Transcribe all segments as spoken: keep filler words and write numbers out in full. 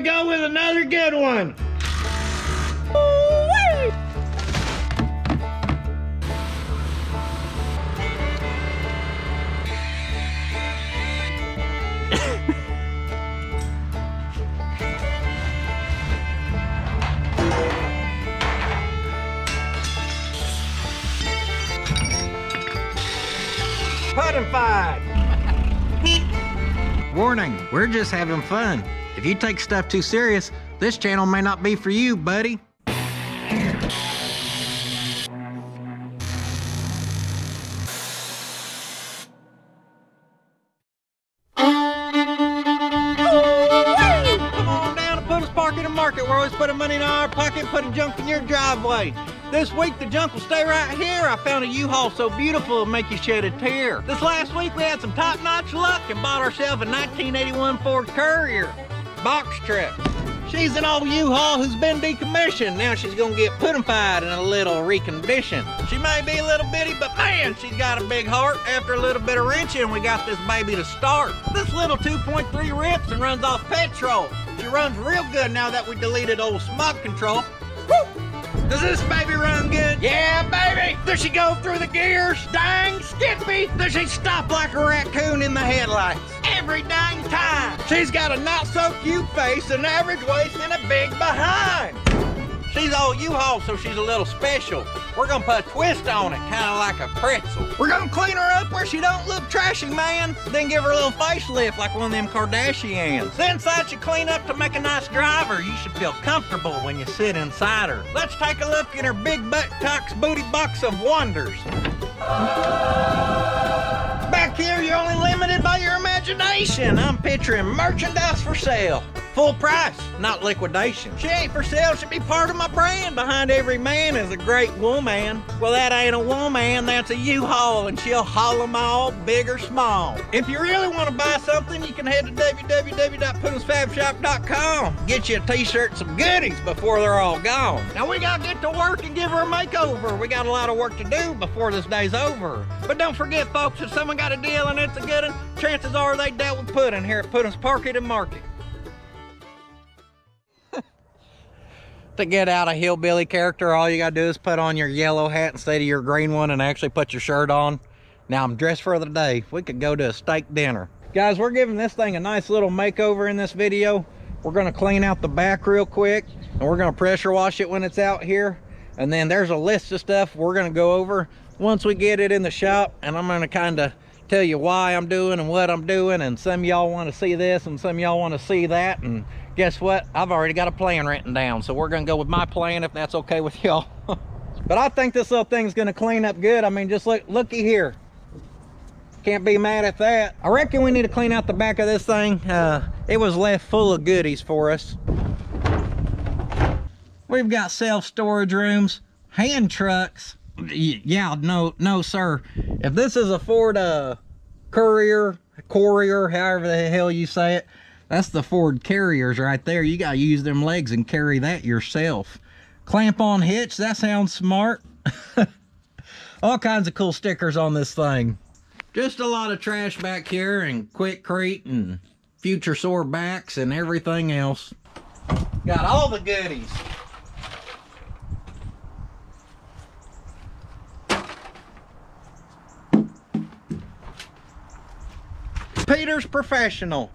we go with another good one. Warning, we're just having fun. If you take stuff too serious, this channel may not be for you, buddy. Come on down to Puddin's Park in the market. We're always putting money in our pocket, putting junk in your driveway. This week, the junk will stay right here. I found a U-Haul so beautiful it'll make you shed a tear. This last week, we had some top-notch luck and bought ourselves a nineteen eighty-one Ford Courier box trip. She's an old U-Haul who's been decommissioned. Now she's gonna get puddin'fied and a little reconditioned. She may be a little bitty, but man, she's got a big heart. After a little bit of wrenching, we got this baby to start. This little two point three rips and runs off petrol. She runs real good now that we deleted old smog control. Woo! Does this baby run good? Yeah, baby! Does she go through the gears? Dang skippy! Does she stop like a raccoon in the headlights? Every dang time! She's got a not-so-cute face, an average waist, and a big behind! She's all U-Haul, so she's a little special. We're gonna put a twist on it, kinda like a pretzel. We're gonna clean her up where she don't look trashy, man. Then give her a little facelift like one of them Kardashians. The inside should clean up to make a nice driver. You should feel comfortable when you sit inside her. Let's take a look at her big butt cock's booty box of wonders. Back here, you're only limited by your imagination. I'm picturing merchandise for sale. Full price, not liquidation. She ain't for sale, she'd be part of my brand. Behind every man is a great woman. Well, that ain't a woman, that's a U-Haul, and she'll haul them all, big or small. If you really want to buy something, you can head to w w w dot puddin's fab shop dot com. Get you a t-shirt, some goodies before they're all gone. Now, we gotta get to work and give her a makeover. We got a lot of work to do before this day's over. But don't forget, folks, if someone got a deal and it's a good one, chances are they dealt with Puddin' here at Puddin's Parket and Market. To get out a hillbilly character, all you gotta do is put on your yellow hat instead of your green one and actually put your shirt on. Now I'm dressed for the day. We could go to a steak dinner. Guys, we're giving this thing a nice little makeover in this video. We're gonna clean out the back real quick and we're gonna pressure wash it when it's out here. And then there's a list of stuff we're gonna go over once we get it in the shop, and I'm gonna kinda tell you why I'm doing and what I'm doing, and some y'all wanna see this and some y'all wanna see that, and guess what? I've already got a plan written down, so we're gonna go with my plan if that's okay with y'all. But I think this little thing's gonna clean up good. I mean, just look, looky here. Can't be mad at that. I reckon we need to clean out the back of this thing. Uh, it was left full of goodies for us. We've got self-storage rooms, hand trucks. Yeah, no, no, sir. If this is a Ford uh, Courier, Courier, however the hell you say it, that's the Ford Carriers right there. You gotta use them legs and carry that yourself. Clamp on hitch, that sounds smart. All kinds of cool stickers on this thing. Just a lot of trash back here and quickcrete and future sore backs and everything else. Got all the goodies. Peter's Professional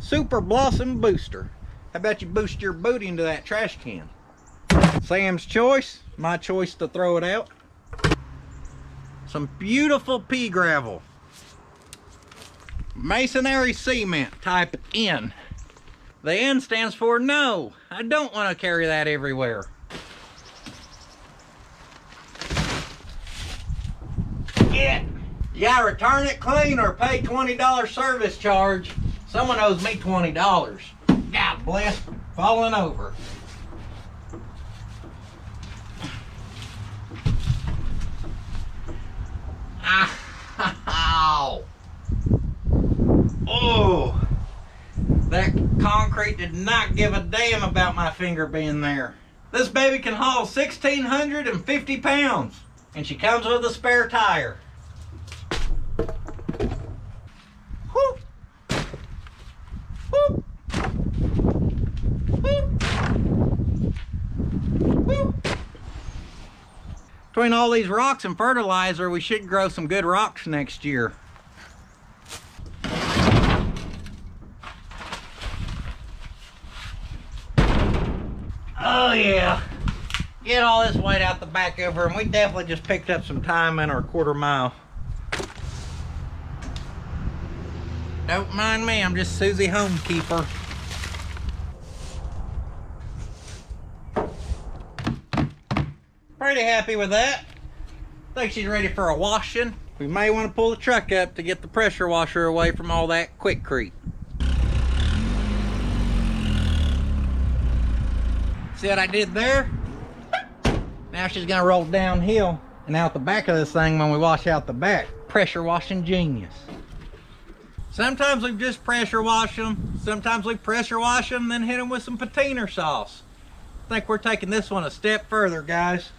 Super Blossom Booster. How about you boost your booty into that trash can? Sam's Choice, my choice to throw it out. Some beautiful pea gravel. Masonry cement type N. The N stands for no. I don't want to carry that everywhere. Get. You gotta return it clean or pay twenty dollar service charge. Someone owes me twenty dollars. God bless for falling over. Ow. Oh, that concrete did not give a damn about my finger being there. This baby can haul one thousand six hundred fifty pounds, and she comes with a spare tire. Between all these rocks and fertilizer, we should grow some good rocks next year. Oh yeah, get all this weight out the back over, and we definitely just picked up some time in our quarter mile. Don't mind me, I'm just Susie Homekeeper. Pretty happy with that. I think she's ready for a washing. We may want to pull the truck up to get the pressure washer away from all that quickcrete. See what I did there? Now she's gonna roll downhill and out the back of this thing when we wash out the back. Pressure washing genius. Sometimes we just pressure wash them. Sometimes we pressure wash them, then hit them with some patina sauce. I think we're taking this one a step further, guys.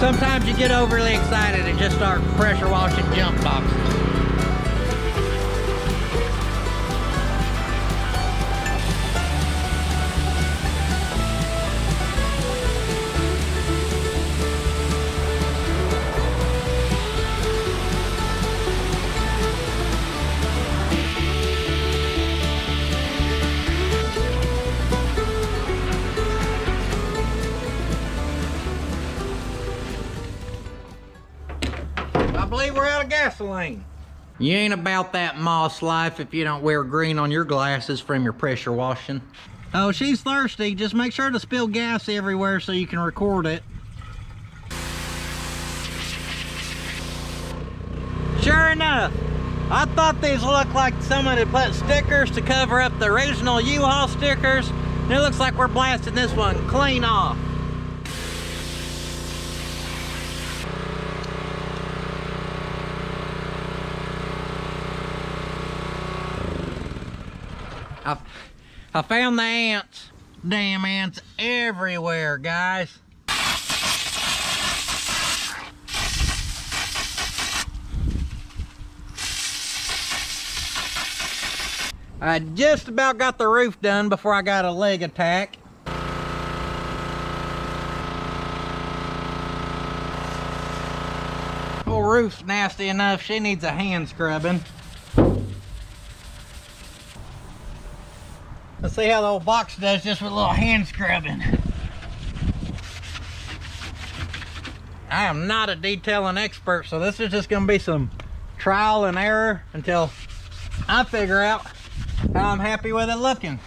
Sometimes you get overly excited and just start pressure washing jump boxes. Gasoline. You ain't about that moss life if you don't wear green on your glasses from your pressure washing. Oh, she's thirsty. Just make sure to spill gas everywhere so you can record it. Sure enough, I thought these looked like someone had put stickers to cover up the original U-Haul stickers, and it looks like we're blasting this one clean off. I, I found the ants. Damn ants everywhere, guys. I just about got the roof done before I got a leg attack. Whole roof's nasty enough, she needs a hand scrubbing. Let's see how the old box does just with a little hand scrubbing. I am not a detailing expert, so this is just gonna be some trial and error until I figure out how I'm happy with it looking.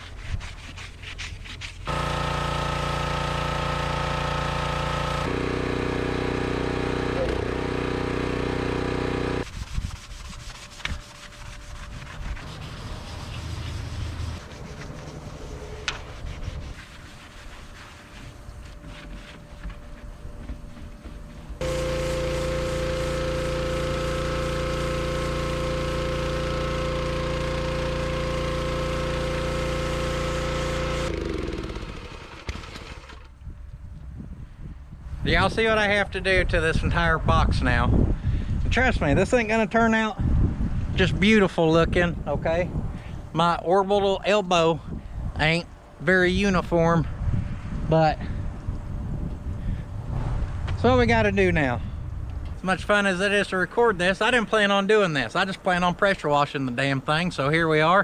Y'all see what I have to do to this entire box now. And trust me, this ain't gonna turn out just beautiful looking, okay? My orbital elbow ain't very uniform, but that's what we gotta do now. As much fun as it is to record this, I didn't plan on doing this. I just plan on pressure washing the damn thing, so here we are.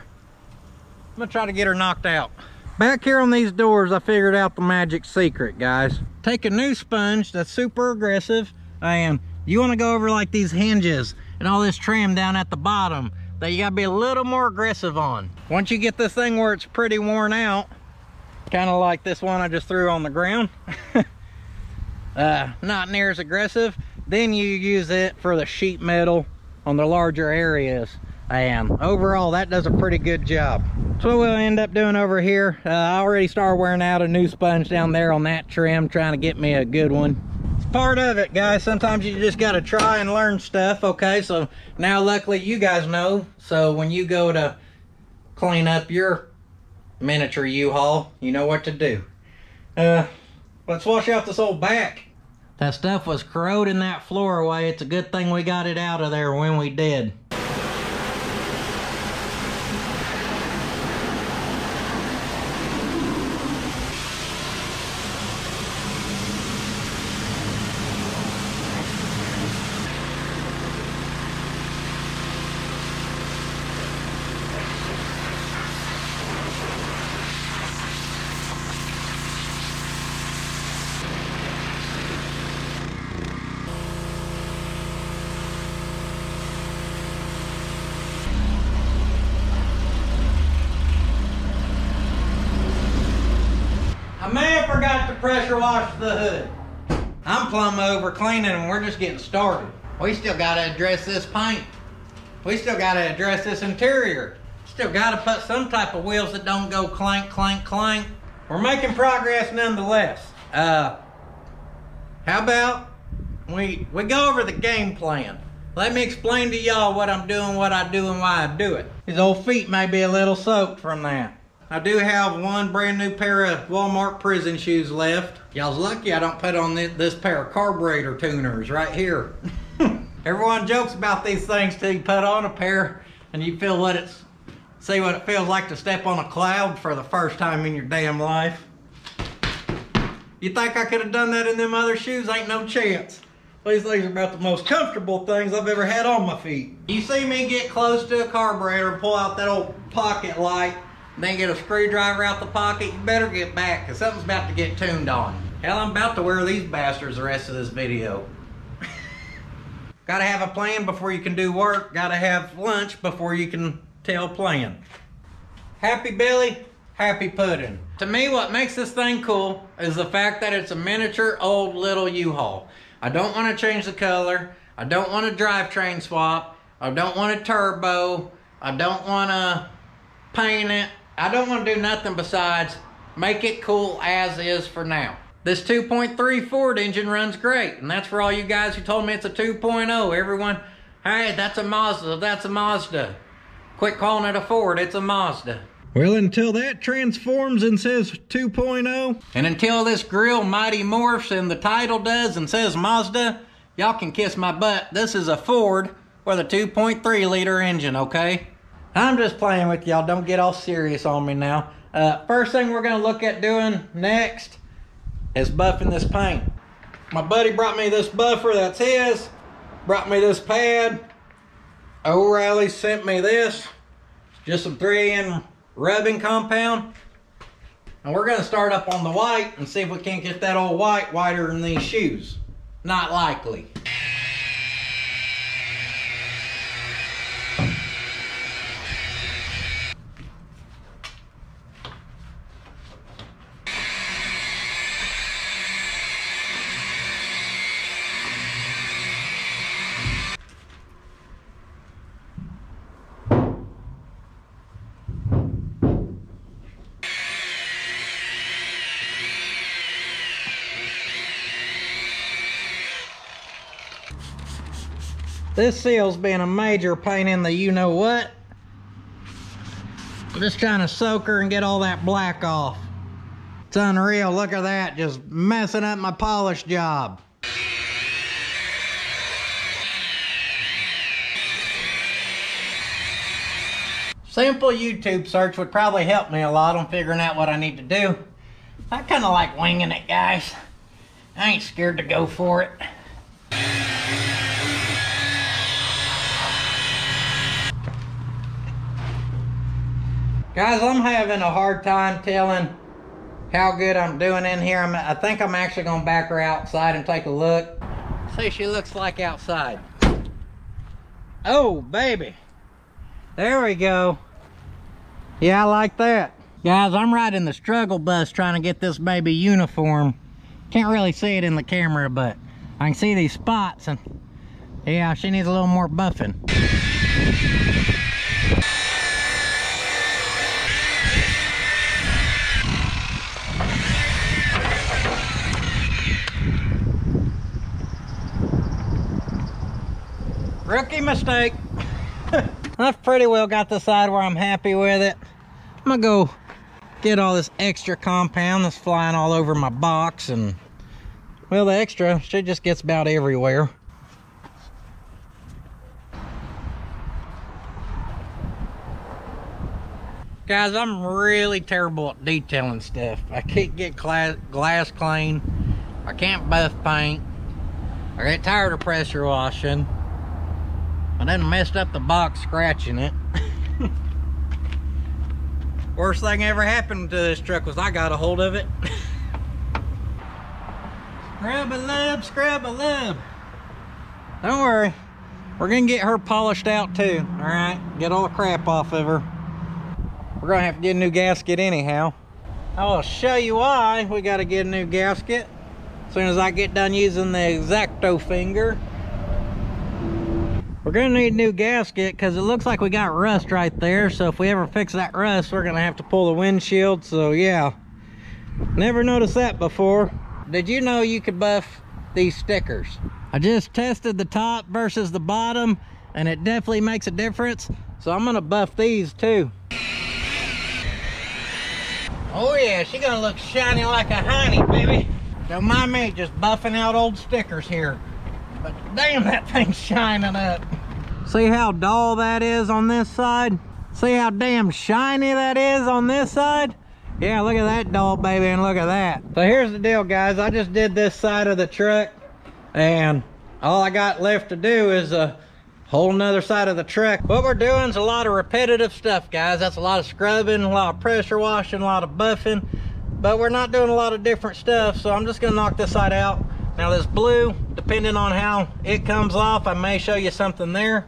I'm gonna try to get her knocked out. Back here on these doors, I figured out the magic secret, guys. Take a new sponge that's super aggressive, and you want to go over like these hinges and all this trim down at the bottom. that you gotta be a little more aggressive on. Once you get this thing where it's pretty worn out, kind of like this one I just threw on the ground, uh, not near as aggressive, then you use it for the sheet metal on the larger areas. And overall, that does a pretty good job. So we'll end up doing over here. Uh, I already started wearing out a new sponge down there on that trim, trying to get me a good one. It's part of it, guys. Sometimes you just got to try and learn stuff. Okay, so now luckily you guys know. So when you go to clean up your miniature U-Haul, you know what to do. Uh, let's wash out this old back. That stuff was corroding that floor away. It's a good thing we got it out of there when we did. Pressure wash the hood. I'm plumb over cleaning and we're just getting started. We still gotta address this paint. We still gotta address this interior. Still gotta put some type of wheels that don't go clank, clank, clank. We're making progress nonetheless. Uh, how about we, we go over the game plan. Let me explain to y'all what I'm doing, what I do, and why I do it. These old feet may be a little soaked from that. I do have one brand new pair of Walmart prison shoes left. Y'all's lucky I don't put on this, this pair of carburetor tuners right here. Everyone jokes about these things till you put on a pair and you feel what it's, see what it feels like to step on a cloud for the first time in your damn life. You think I could have done that in them other shoes? Ain't no chance. These things are about the most comfortable things I've ever had on my feet. You see me get close to a carburetor and pull out that old pocket light, then get a screwdriver out the pocket, you better get back, because something's about to get tuned on. Hell, I'm about to wear these bastards the rest of this video. Gotta have a plan before you can do work. Gotta have lunch before you can tell plan. Happy Billy, happy Puddin'. To me, what makes this thing cool is the fact that it's a miniature old little U-Haul. I don't want to change the color. I don't want to drivetrain swap. I don't want to turbo. I don't want to paint it. I don't want to do nothing besides make it cool as is for now. This two point three Ford engine runs great, and that's for all you guys who told me it's a two point oh. Everyone, hey, that's a Mazda, that's a Mazda. Quit calling it a Ford, it's a Mazda. Well, until that transforms and says two point oh, and until this grill mighty morphs and the title does and says Mazda, y'all can kiss my butt. This is a Ford with a two point three liter engine, okay? I'm just playing with y'all. Don't get all serious on me now. Uh, first thing we're going to look at doing next is buffing this paint. My buddy brought me this buffer. That's his. Brought me this pad. O'Reilly sent me this. Just some three M rubbing compound. And we're going to start up on the white and see if we can't get that old white whiter than these shoes. Not likely. This seal's been a major pain in the you-know-what. I'm just trying to soak her and get all that black off. It's unreal, look at that, just messing up my polish job. Simple YouTube search would probably help me a lot on figuring out what I need to do. I kind of like winging it, guys. I ain't scared to go for it. Guys, I'm having a hard time telling how good I'm doing in here. I'm, I think I'm actually going to back her outside and take a look. See, she looks like outside. Oh, baby. There we go. Yeah, I like that. Guys, I'm riding the struggle bus trying to get this baby uniform. Can't really see it in the camera, but I can see these spots, and yeah, she needs a little more buffing. Rookie mistake. I've pretty well got the side where I'm happy with it. I'm gonna go get all this extra compound that's flying all over my box, and well, the extra, she just gets about everywhere. Guys, I'm really terrible at detailing stuff. I can't get glass clean. I can't buff paint. I get tired of pressure washing. I done messed up the box scratching it. Worst thing ever happened to this truck was I got a hold of it. Scrub-a-lub, scrub-a-lub. Don't worry, we're gonna get her polished out too, all right? Get all the crap off of her. We're gonna have to get a new gasket anyhow. I will show you why we gotta get a new gasket as soon as I get done using the X-Acto finger. We're gonna need a new gasket because it looks like we got rust right there, so if we ever fix that rust, we're gonna have to pull the windshield. So yeah, never noticed that before. Did you know you could buff these stickers? I just tested the top versus the bottom, and it definitely makes a difference, so I'm gonna buff these too. Oh yeah, she's gonna look shiny like a honey, baby. Don't mind me just buffing out old stickers here. But damn, that thing's shining up. See how dull that is on this side? See how damn shiny that is on this side? Yeah, look at that dull, baby, and look at that. So here's the deal, guys. I just did this side of the truck, and all I got left to do is a whole nother side of the truck. What we're doing is a lot of repetitive stuff, guys. That's a lot of scrubbing, a lot of pressure washing, a lot of buffing, but we're not doing a lot of different stuff, so I'm just gonna knock this side out. Now this blue, depending on how it comes off, I may show you something there.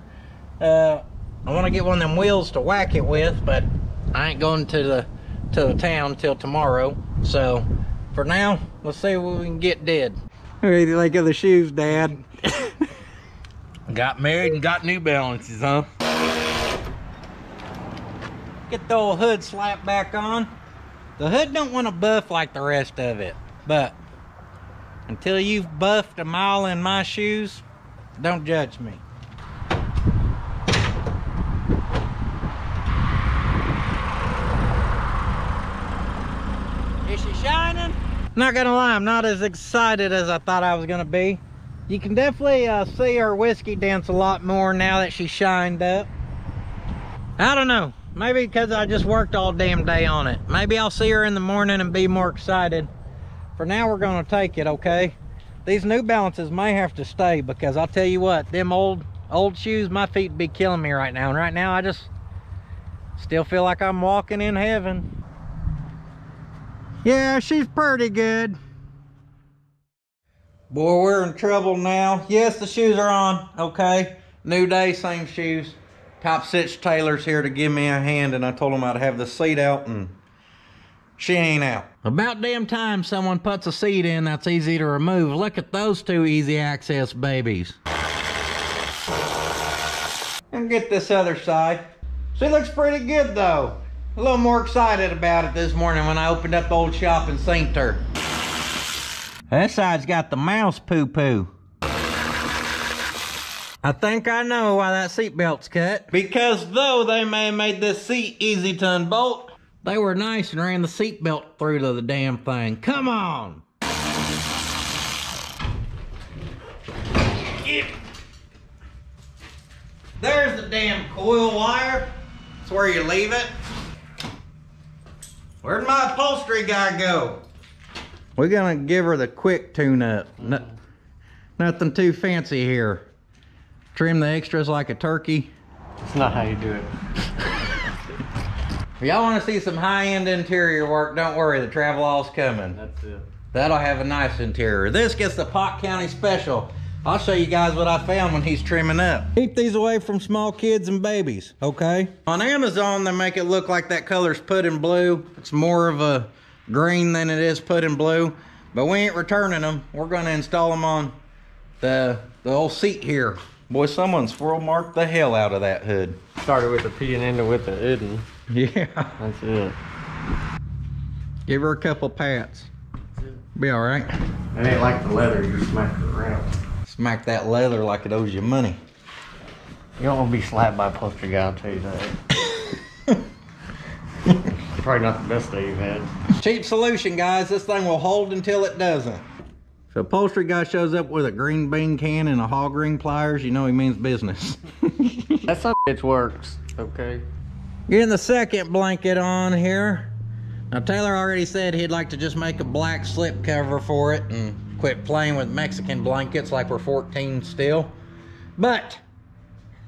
Uh, I want to get one of them wheels to whack it with, but I ain't going to the to the town till tomorrow. So for now, let's see what we can get did. Hey, you like other shoes, Dad? Got married and got New Balances, huh? Get the old hood slapped back on. The hood don't want to buff like the rest of it, but until you've buffed a mile in my shoes, don't judge me. Is she shining? Not gonna lie, I'm not as excited as I thought I was gonna be. You can definitely uh, see her whiskey dance a lot more now that she's shined up. I don't know, maybe because I just worked all damn day on it. Maybe I'll see her in the morning and be more excited. For now, we're gonna take it, okay? These New Balances may have to stay because I'll tell you what, them old old shoes, my feet be killing me right now. And right now, I just still feel like I'm walking in heaven. Yeah, she's pretty good. Boy, we're in trouble now. Yes, the shoes are on, okay? New day, same shoes. Top Stitch Taylor's here to give me a hand, and I told him I'd have the seat out, and she ain't out. About damn time someone puts a seat in that's easy to remove. Look at those two easy access babies. And get this other side. She looks pretty good though. A little more excited about it this morning when I opened up the old shop and seen her. That side's got the mouse poo poo. I think I know why that seat belt's cut. Because though they may have made this seat easy to unbolt, they were nice and ran the seatbelt through to the damn thing. Come on! Yeah. There's the damn coil wire. That's where you leave it. Where'd my upholstery guy go? We're gonna give her the quick tune-up. No, nothing too fancy here. Trim the extras like a turkey. That's not how you do it. If y'all want to see some high-end interior work, don't worry, the Travelall's coming. That's it. That'll have a nice interior. This gets the Pot County special. I'll show you guys what I found when he's trimming up. Keep these away from small kids and babies, okay? On Amazon, they make it look like that color's Puddin' Blue. It's more of a green than it is Puddin' Blue, but we ain't returning them. We're gonna install them on the, the old seat here. Boy, someone swirl marked the hell out of that hood. Started with a P and ended with a idden. Yeah. That's it. Give her a couple pats. That's it. Be all right. It ain't like the leather, you smack it around. Smack that leather like it owes you money. You don't want to be slapped by a poster guy, I'll tell you that. Probably not the best day you've had. Cheap solution, guys. This thing will hold until it doesn't. If the upholstery guy shows up with a green bean can and a hog ring pliers, you know he means business. That some bitch works, okay? Getting the second blanket on here. Now, Taylor already said he'd like to just make a black slip cover for it and quit playing with Mexican blankets like we're fourteen still. But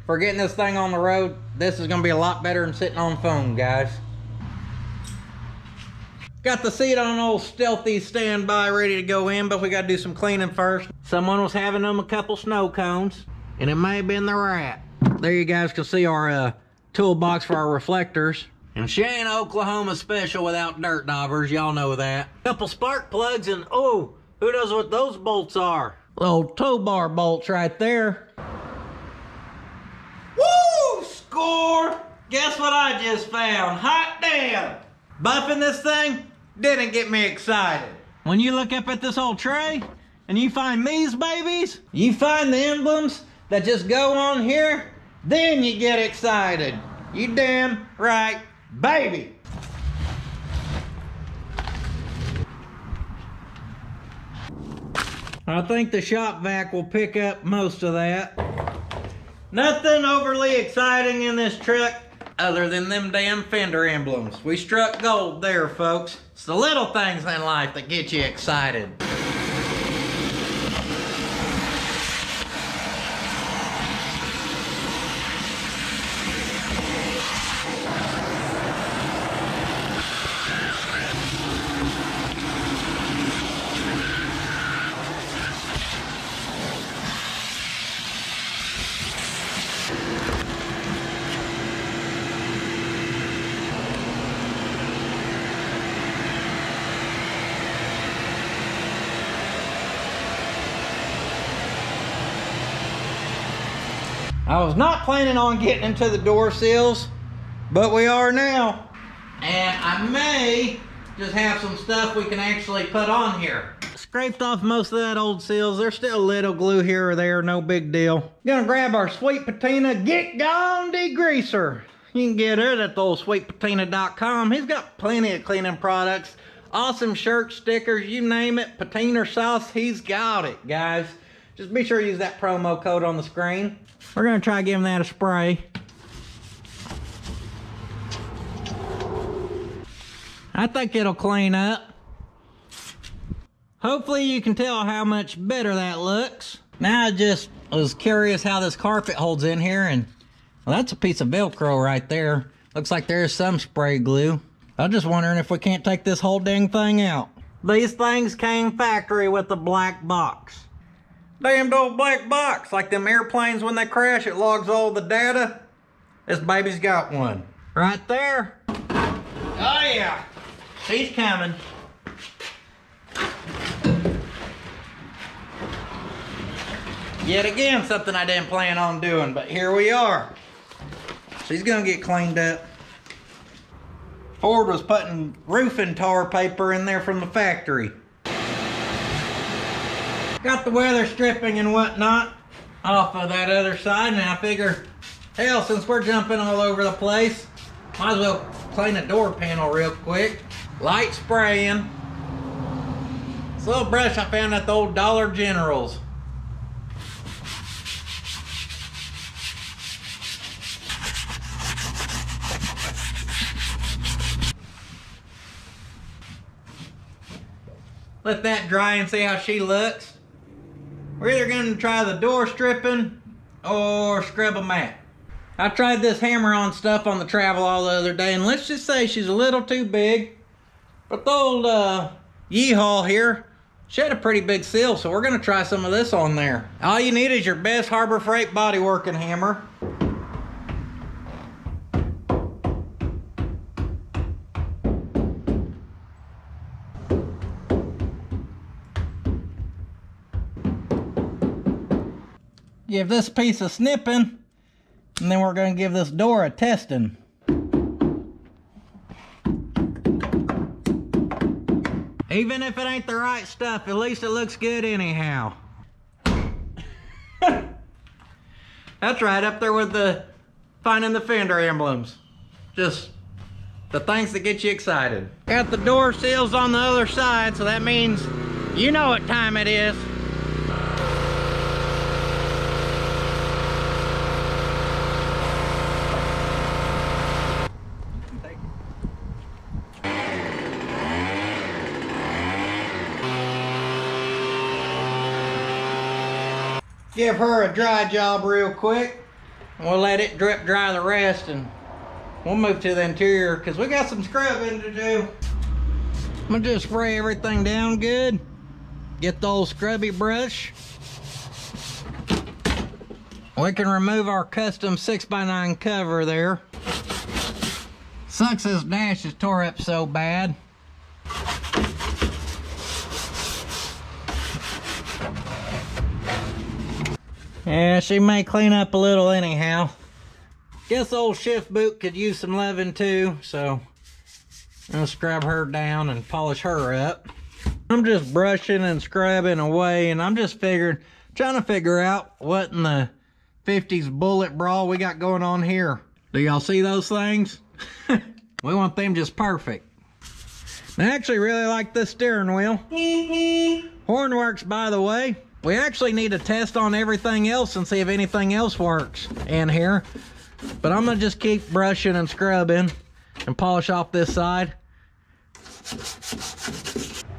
for getting this thing on the road, this is gonna be a lot better than sitting on foam, guys. Got the seat on old stealthy standby, ready to go in, but we gotta do some cleaning first. Someone was having them a couple snow cones, and it may have been the rat. There you guys can see our uh, toolbox for our reflectors. And she ain't Oklahoma special without dirt daubers, y'all know that. Couple spark plugs and, oh, who knows what those bolts are? Little tow bar bolts right there. Woo! Score! Guess what I just found? Hot damn! Buffing this thing didn't get me excited. When you look up at this old tray and you find these babies, you find the emblems that just go on here, then you get excited. You damn right, baby! I think the shop vac will pick up most of that. Nothing overly exciting in this truck other than them damn fender emblems. We struck gold there, folks. It's the little things in life that get you excited. I was not planning on getting into the door sills, but we are now. And I may just have some stuff we can actually put on here. Scraped off most of that old sills. There's still a little glue here or there, no big deal. Gonna grab our Sweet Patina Get Gone Degreaser. You can get it at the old sweet patina dot com. He's got plenty of cleaning products. Awesome shirts, stickers, you name it. Patina sauce, he's got it, guys. Just be sure to use that promo code on the screen. We're gonna try giving that a spray. I think it'll clean up. Hopefully you can tell how much better that looks. Now I just was curious how this carpet holds in here, and well, that's a piece of Velcro right there. Looks like there is some spray glue. I'm just wondering if we can't take this whole dang thing out. These things came factory with a black box. Damned old black box. Like them airplanes when they crash, it logs all the data. This baby's got one. Right there. Oh yeah, she's coming. Yet again, something I didn't plan on doing, but here we are. She's gonna get cleaned up. Ford was putting roofing tar paper in there from the factory. Got the weather stripping and whatnot off of that other side, and I figure, hell, since we're jumping all over the place, might as well clean the door panel real quick. Light spraying. This little brush I found at the old Dollar General's. Let that dry and see how she looks. We're either gonna try the door stripping or scrub a mat. I tried this hammer on stuff on the travel all the other day, and let's just say she's a little too big. But the old uh, U-Haul here, She had a pretty big seal, so we're gonna try some of this on there. All you need is your best Harbor Freight body working hammer. Give this piece a snipping, and then we're gonna give this door a testing. Even if it ain't the right stuff, at least it looks good anyhow. That's right up there with the finding the fender emblems. Just the things that get you excited. Got the door seals on the other side, so that means you know what time it is. Give her a dry job real quick, and we'll let it drip dry the rest, and we'll move to the interior because we got some scrubbing to do. I'm gonna just spray everything down good. Get the old scrubby brush. We can remove our custom six by nine cover there. Sucks this dash is tore up so bad. Yeah, she may clean up a little anyhow. Guess old shift boot could use some loving too, so I'm gonna scrub her down and polish her up. I'm just brushing and scrubbing away, and I'm just figuring, trying to figure out what in the fifties bullet brawl we got going on here. Do y'all see those things? We want them just perfect. I actually really like this steering wheel. Horn works, by the way. We actually need to test on everything else and see if anything else works in here. But I'm gonna just keep brushing and scrubbing and polish off this side.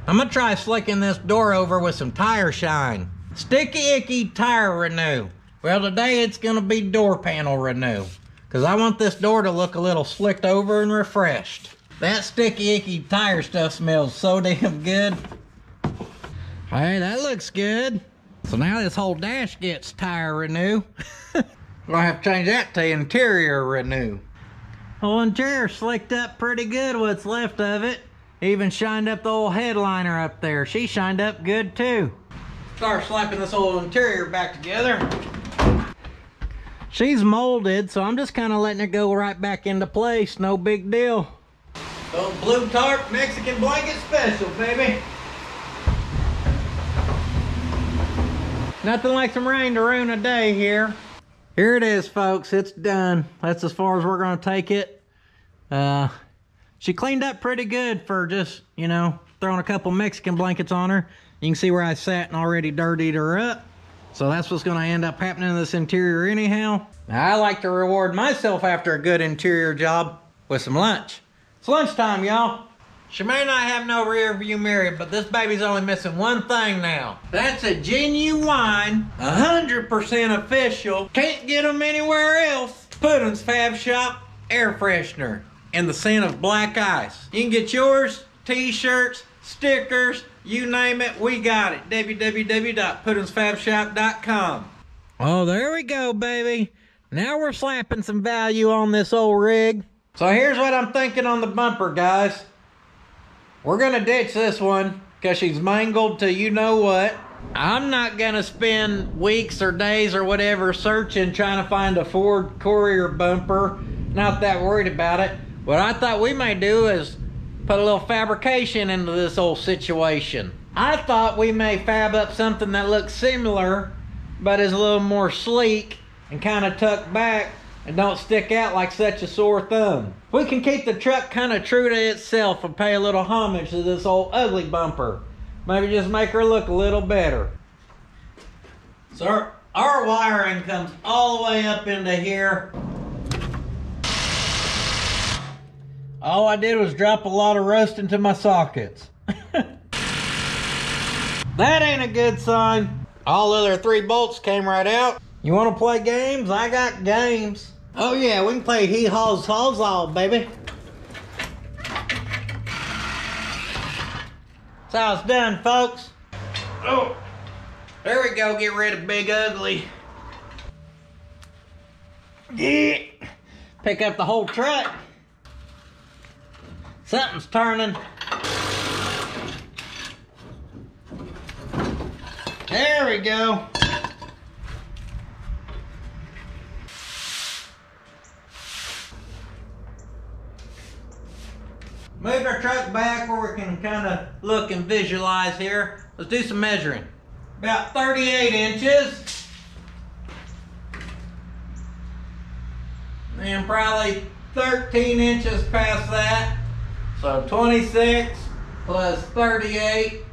I'm gonna try slicking this door over with some tire shine. Sticky icky tire renew. Well, today it's gonna be door panel renew, because I want this door to look a little slicked over and refreshed. That sticky icky tire stuff smells so damn good. Hey, that looks good. So now this whole dash gets tire renew. Gonna have to change that to interior renew. Whole interior slicked up pretty good, what's left of it. Even shined up the old headliner up there. She shined up good too. Start slapping this old interior back together. She's molded, so I'm just kind of letting it go right back into place. No big deal. Old blue tarp Mexican blanket special, baby. Nothing like some rain to ruin a day here. Here it is, folks. It's done. That's as far as we're going to take it. Uh, she cleaned up pretty good for just, you know, throwing a couple Mexican blankets on her. You can see where I sat and already dirtied her up. So that's what's going to end up happening in this interior anyhow. I like to reward myself after a good interior job with some lunch. It's lunchtime, y'all. She may not have no rear view mirror, but this baby's only missing one thing now. That's a genuine, one hundred percent official, can't get them anywhere else, Puddin's Fab Shop air freshener in the scent of black ice. You can get yours, t-shirts, stickers, you name it, we got it. w w w dot puddins fab shop dot com. Oh, there we go, baby. Now we're slapping some value on this old rig. So here's what I'm thinking on the bumper, guys. We're gonna ditch this one because she's mangled to you know what. I'm not gonna spend weeks or days or whatever searching trying to find a Ford Courier bumper. Not that worried about it. What I thought we may do is put a little fabrication into this whole situation. I thought we may fab up something that looks similar but is a little more sleek and kind of tucked back and don't stick out like such a sore thumb. We can keep the truck kind of true to itself and pay a little homage to this old ugly bumper. Maybe just make her look a little better. So our, our wiring comes all the way up into here. All I did was drop a lot of rust into my sockets. That ain't a good sign. All other three bolts came right out. You want to play games? I got games. Oh yeah, we can play He Hauls Hauls All, baby. That's how it's done, folks. Oh, there we go. Get rid of Big Ugly. Yeah. Pick up the whole truck. Something's turning. There we go. Moved our truck back where we can kind of look and visualize here. Let's do some measuring. About thirty-eight inches. And probably thirteen inches past that. So twenty-six plus thirty-eight is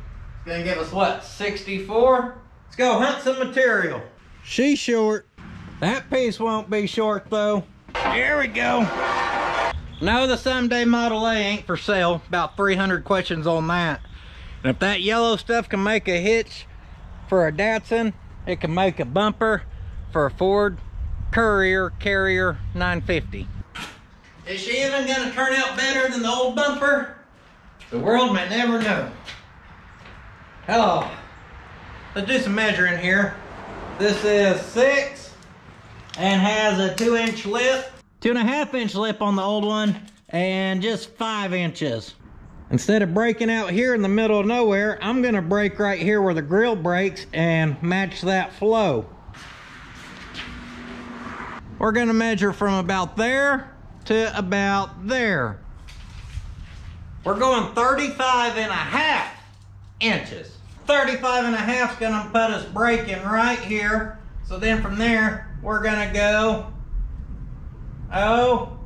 going to give us what, sixty-four? Let's go hunt some material. She's short. That piece won't be short though. Here we go. No, the Someday Model A ain't for sale. About three hundred questions on that. And if that yellow stuff can make a hitch for a Datsun, it can make a bumper for a Ford Courier Carrier nine fifty. Is she even going to turn out better than the old bumper? The world may never know. Oh, let's do some measuring here. This is six and has a two inch lip. Two and a half inch lip on the old one, and just five inches. Instead of breaking out here in the middle of nowhere, I'm gonna break right here where the grill breaks and match that flow. We're gonna measure from about there to about there. We're going thirty-five and a half inches. thirty-five and a half is gonna put us breaking right here. So then from there, we're gonna go Oh,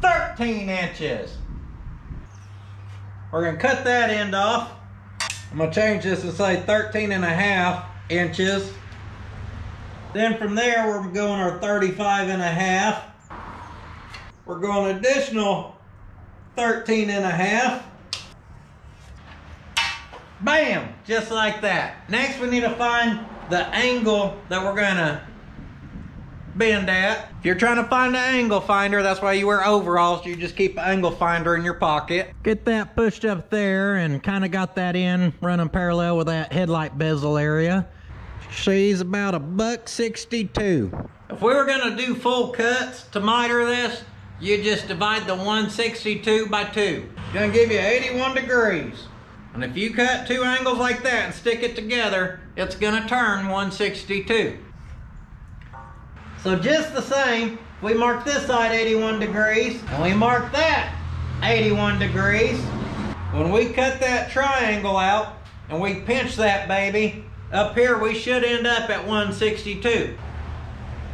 thirteen inches. We're gonna cut that end off. I'm gonna change this to say thirteen and a half inches. Then from there, we're going our thirty-five and a half. We're going an additional thirteen and a half. Bam, just like that. Next, we need to find the angle that we're gonna bend at. If you're trying to find an angle finder, that's why you wear overalls. You just keep an angle finder in your pocket. Get that pushed up there and kind of got that in, running parallel with that headlight bezel area. She's about a buck sixty-two. If we were gonna do full cuts to miter this, you just divide the one sixty-two by two. It's gonna give you eighty-one degrees. And if you cut two angles like that and stick it together, it's gonna turn one sixty-two. So just the same, we mark this side eighty-one degrees, and we mark that eighty-one degrees. When we cut that triangle out, and we pinch that baby, up here we should end up at one sixty-two.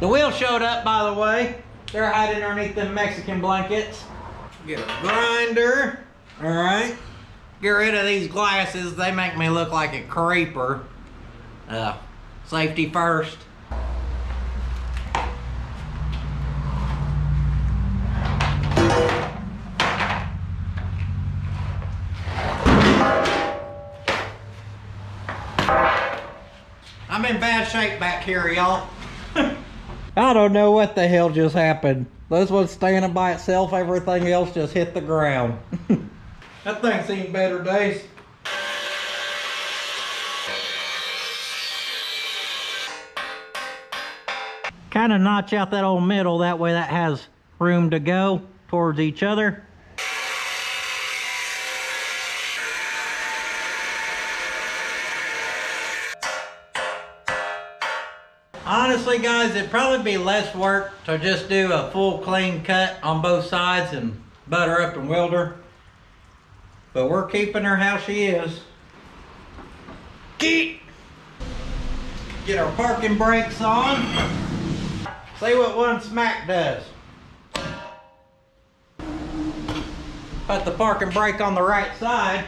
The wheel showed up, by the way. They're hiding underneath them Mexican blankets. Get a grinder, all right. Get rid of these glasses. They make me look like a creeper. Uh, safety first. I'm in bad shape back here, y'all. I don't know what the hell just happened. This one's standing by itself, everything else just hit the ground. That thing's seen better days. Kind of notch out that old middle, that way that has room to go towards each other. Honestly, guys, it'd probably be less work to just do a full clean cut on both sides and butter up and weld her. But we're keeping her how she is. Get our parking brakes on. See what one smack does. Put the parking brake on the right side.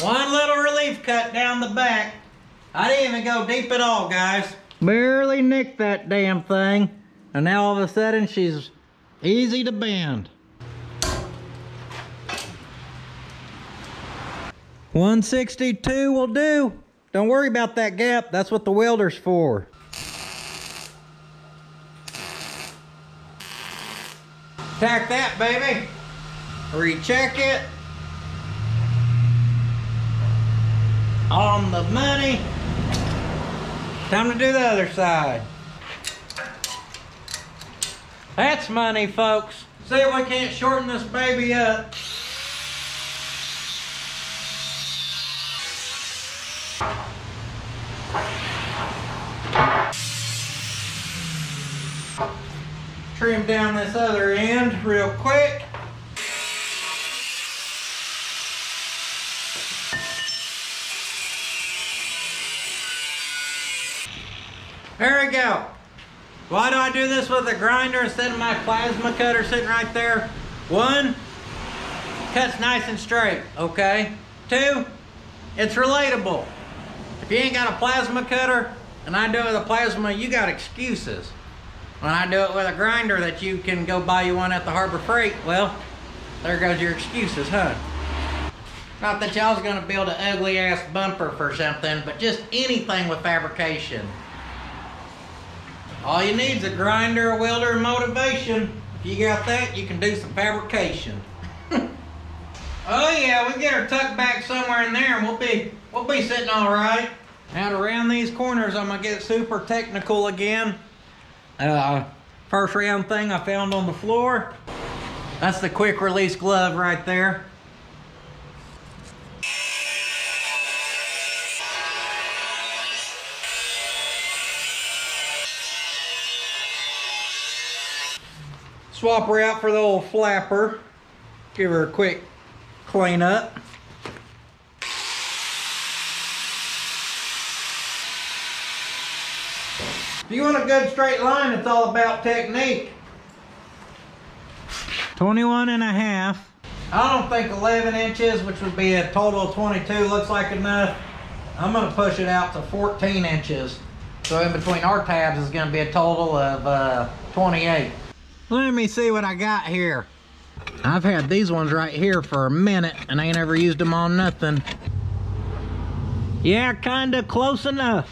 One little relief cut down the back. I didn't even go deep at all, guys. Barely nicked that damn thing. And now all of a sudden she's easy to bend. one sixty-two will do. Don't worry about that gap. That's what the welder's for. Tack that, baby. Recheck it. On the money. Time to do the other side. That's money, folks. See if we can't shorten this baby up. Trim down this other end real quick. There we go. Why do I do this with a grinder instead of my plasma cutter sitting right there? One, cuts nice and straight, okay? Two, it's relatable. If you ain't got a plasma cutter and I do it with a plasma, you got excuses. When I do it with a grinder that you can go buy you one at the Harbor Freight, well, there goes your excuses, huh? Not that y'all's gonna build an ugly ass bumper for something, but just anything with fabrication. All you need is a grinder, a welder, and motivation. If you got that, you can do some fabrication. Oh yeah, we get her tucked back somewhere in there and we'll be, we'll be sitting all right. Now to round these corners, I'm gonna get super technical again. Uh, first round thing I found on the floor. That's the quick release glove right there. Swap her out for the old flapper. Give her a quick clean up. If you want a good straight line, it's all about technique. twenty-one and a half. I don't think eleven inches, which would be a total of twenty-two, looks like enough. I'm gonna push it out to fourteen inches. So in between our tabs is gonna be a total of uh, twenty-eight. Let me see what I got here. I've had these ones right here for a minute and I ain't ever used them on nothing. Yeah, kinda close enough.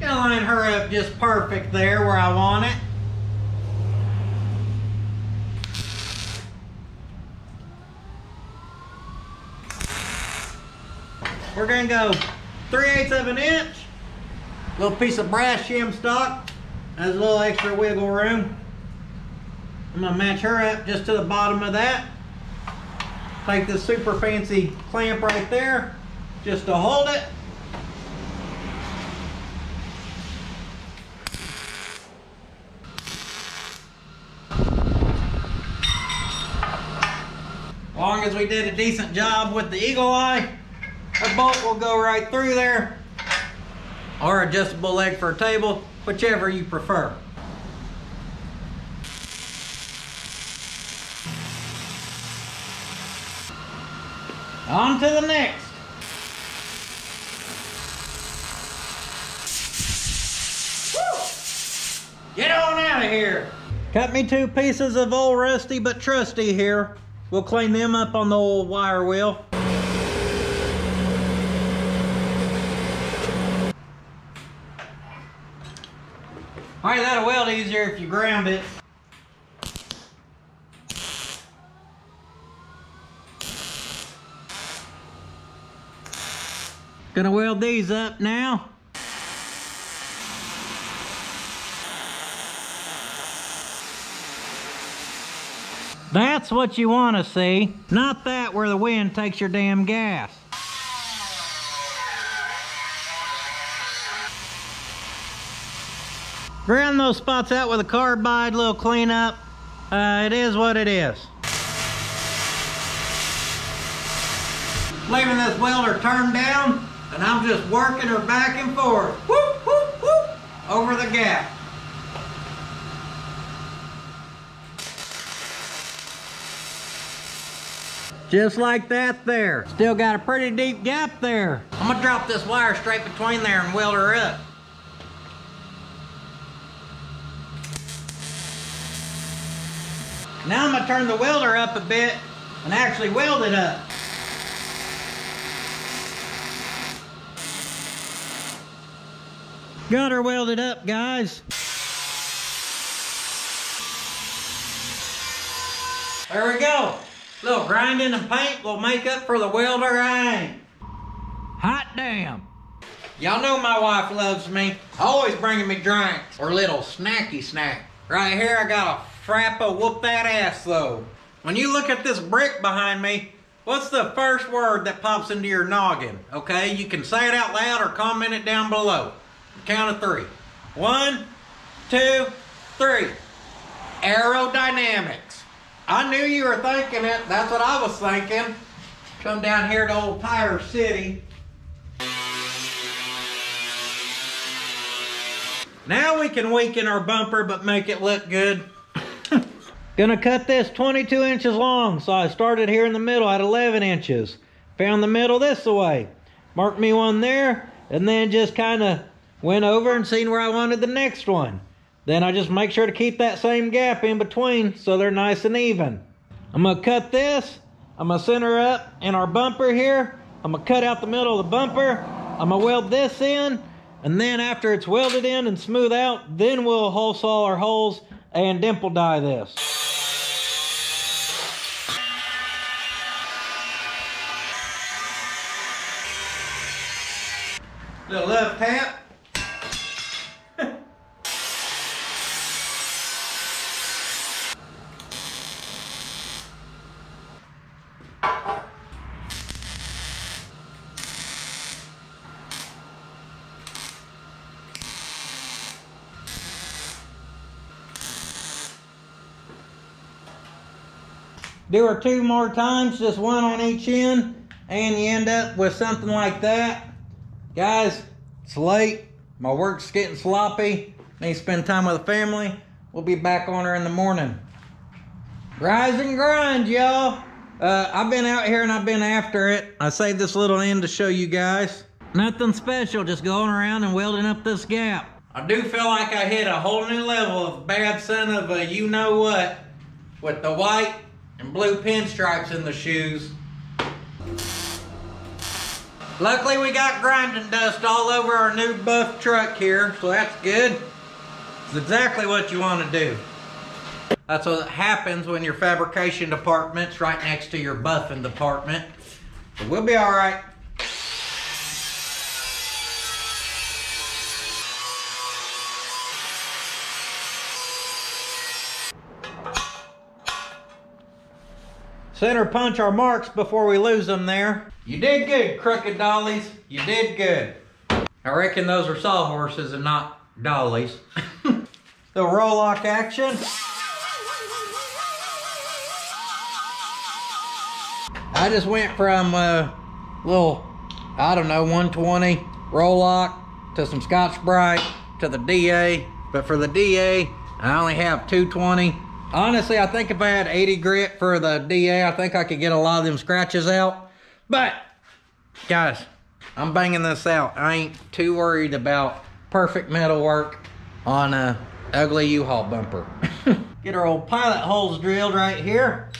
Gonna line her up just perfect there where I want it. We're gonna go three eighths of an inch. Little piece of brass shim stock. Has a little extra wiggle room. I'm gonna match her up just to the bottom of that. Take this super fancy clamp right there just to hold it. As long as we did a decent job with the eagle eye, the bolt will go right through there, or adjustable leg for a table. Whichever you prefer. On to the next. Woo! Get on out of here. Cut me two pieces of old rusty but trusty here. We'll clean them up on the old wire wheel. All right, that'll weld easier if you ground it. Gonna weld these up now. That's what you want to see, not that where the wind takes your damn gas. Ground those spots out with a carbide, little cleanup. Uh, it is what it is. Leaving this welder turned down, and I'm just working her back and forth. Whoop, whoop, whoop, over the gap. Just like that there. Still got a pretty deep gap there. I'm gonna drop this wire straight between there and weld her up. Now I'm gonna turn the welder up a bit and actually weld it up. Got her welded up, guys. There we go. A little grinding and paint will make up for the welder I ain't. Hot damn. Y'all know my wife loves me. Always bringing me drinks or little snacky snack. Right here I got a frappa whoop that ass though. When you look at this brick behind me, what's the first word that pops into your noggin? Okay, you can say it out loud or comment it down below. Count of three. One, two, three. Aerodynamics. I knew you were thinking it. That's what I was thinking. Come down here to old Tire City. Now we can weaken our bumper but make it look good. Gonna cut this twenty-two inches long, so I started here in the middle at eleven inches. Found the middle this way. Marked me one there, and then just kinda went over and seen where I wanted the next one. Then I just make sure to keep that same gap in between so they're nice and even. I'm gonna cut this, I'm gonna center up in our bumper here, I'm gonna cut out the middle of the bumper, I'm gonna weld this in, and then after it's welded in and smooth out, then we'll hole saw our holes and dimple dye this. Little love tap. Do her two more times, just one on each end, and you end up with something like that. Guys, it's late. My work's getting sloppy. Need to spend time with the family. We'll be back on her in the morning. Rise and grind, y'all. Uh, I've been out here and I've been after it. I saved this little end to show you guys. Nothing special, just going around and welding up this gap. I do feel like I hit a whole new level of bad son of a you-know-what with the white and blue pinstripes in the shoes. Luckily we got grinding dust all over our new buff truck here, so that's good. It's exactly what you want to do. That's what happens when your fabrication department's right next to your buffing department. But we'll be all right. Center punch our marks before we lose them there. You did good, crooked dollies. You did good. I reckon those are sawhorses and not dollies. The roll lock action. I just went from a uh, little, I don't know, one twenty roll lock to some Scotch-Brite to the D A. But for the D A, I only have two twenty. Honestly, I think if I had eighty grit for the D A, I think I could get a lot of them scratches out. But, guys, I'm banging this out. I ain't too worried about perfect metal work on a ugly U-Haul bumper. Get our old pilot holes drilled right here.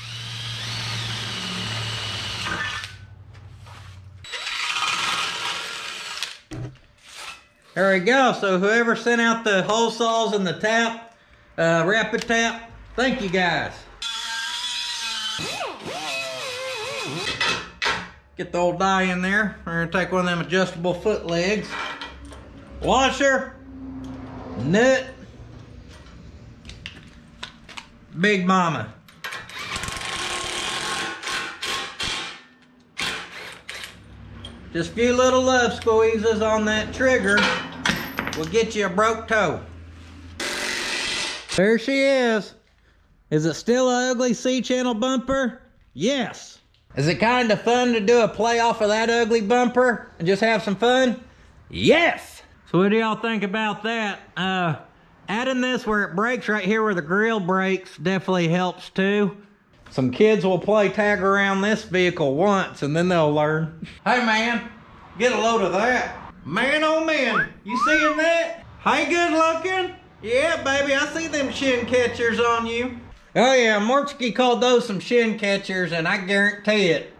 There we go. So whoever sent out the hole saws and the tap, uh, rapid tap, thank you guys. Get the old dye in there. We're gonna take one of them adjustable foot legs. Washer, nut, Big Mama. Just a few little love squeezes on that trigger will get you a broke toe. There she is. Is it still an ugly C-channel bumper? Yes. Is it kind of fun to do a play off of that ugly bumper and just have some fun? Yes. So what do y'all think about that? Uh, adding this where it breaks right here where the grill breaks definitely helps too. Some kids will play tag around this vehicle once and then they'll learn. Hey man, get a load of that. Man oh man, you seeing that? Hey good looking? Yeah baby, I see them shin catchers on you. Oh yeah, Mortsky called those some shin catchers and I guarantee it.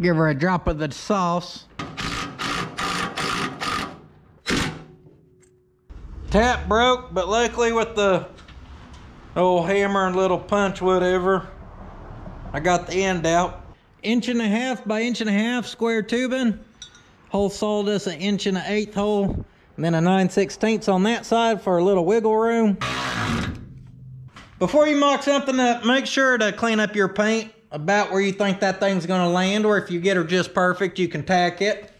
Give her a drop of the sauce. tap broke, but luckily with the old hammer and little punch whatever, I got the end out. Inch and a half by inch and a half square tubing. Hole sawed us an inch and an eighth hole, and then a nine sixteenths on that side for a little wiggle room. Before you mock something up, make sure to clean up your paint about where you think that thing's gonna land, or if you get her just perfect, you can tack it.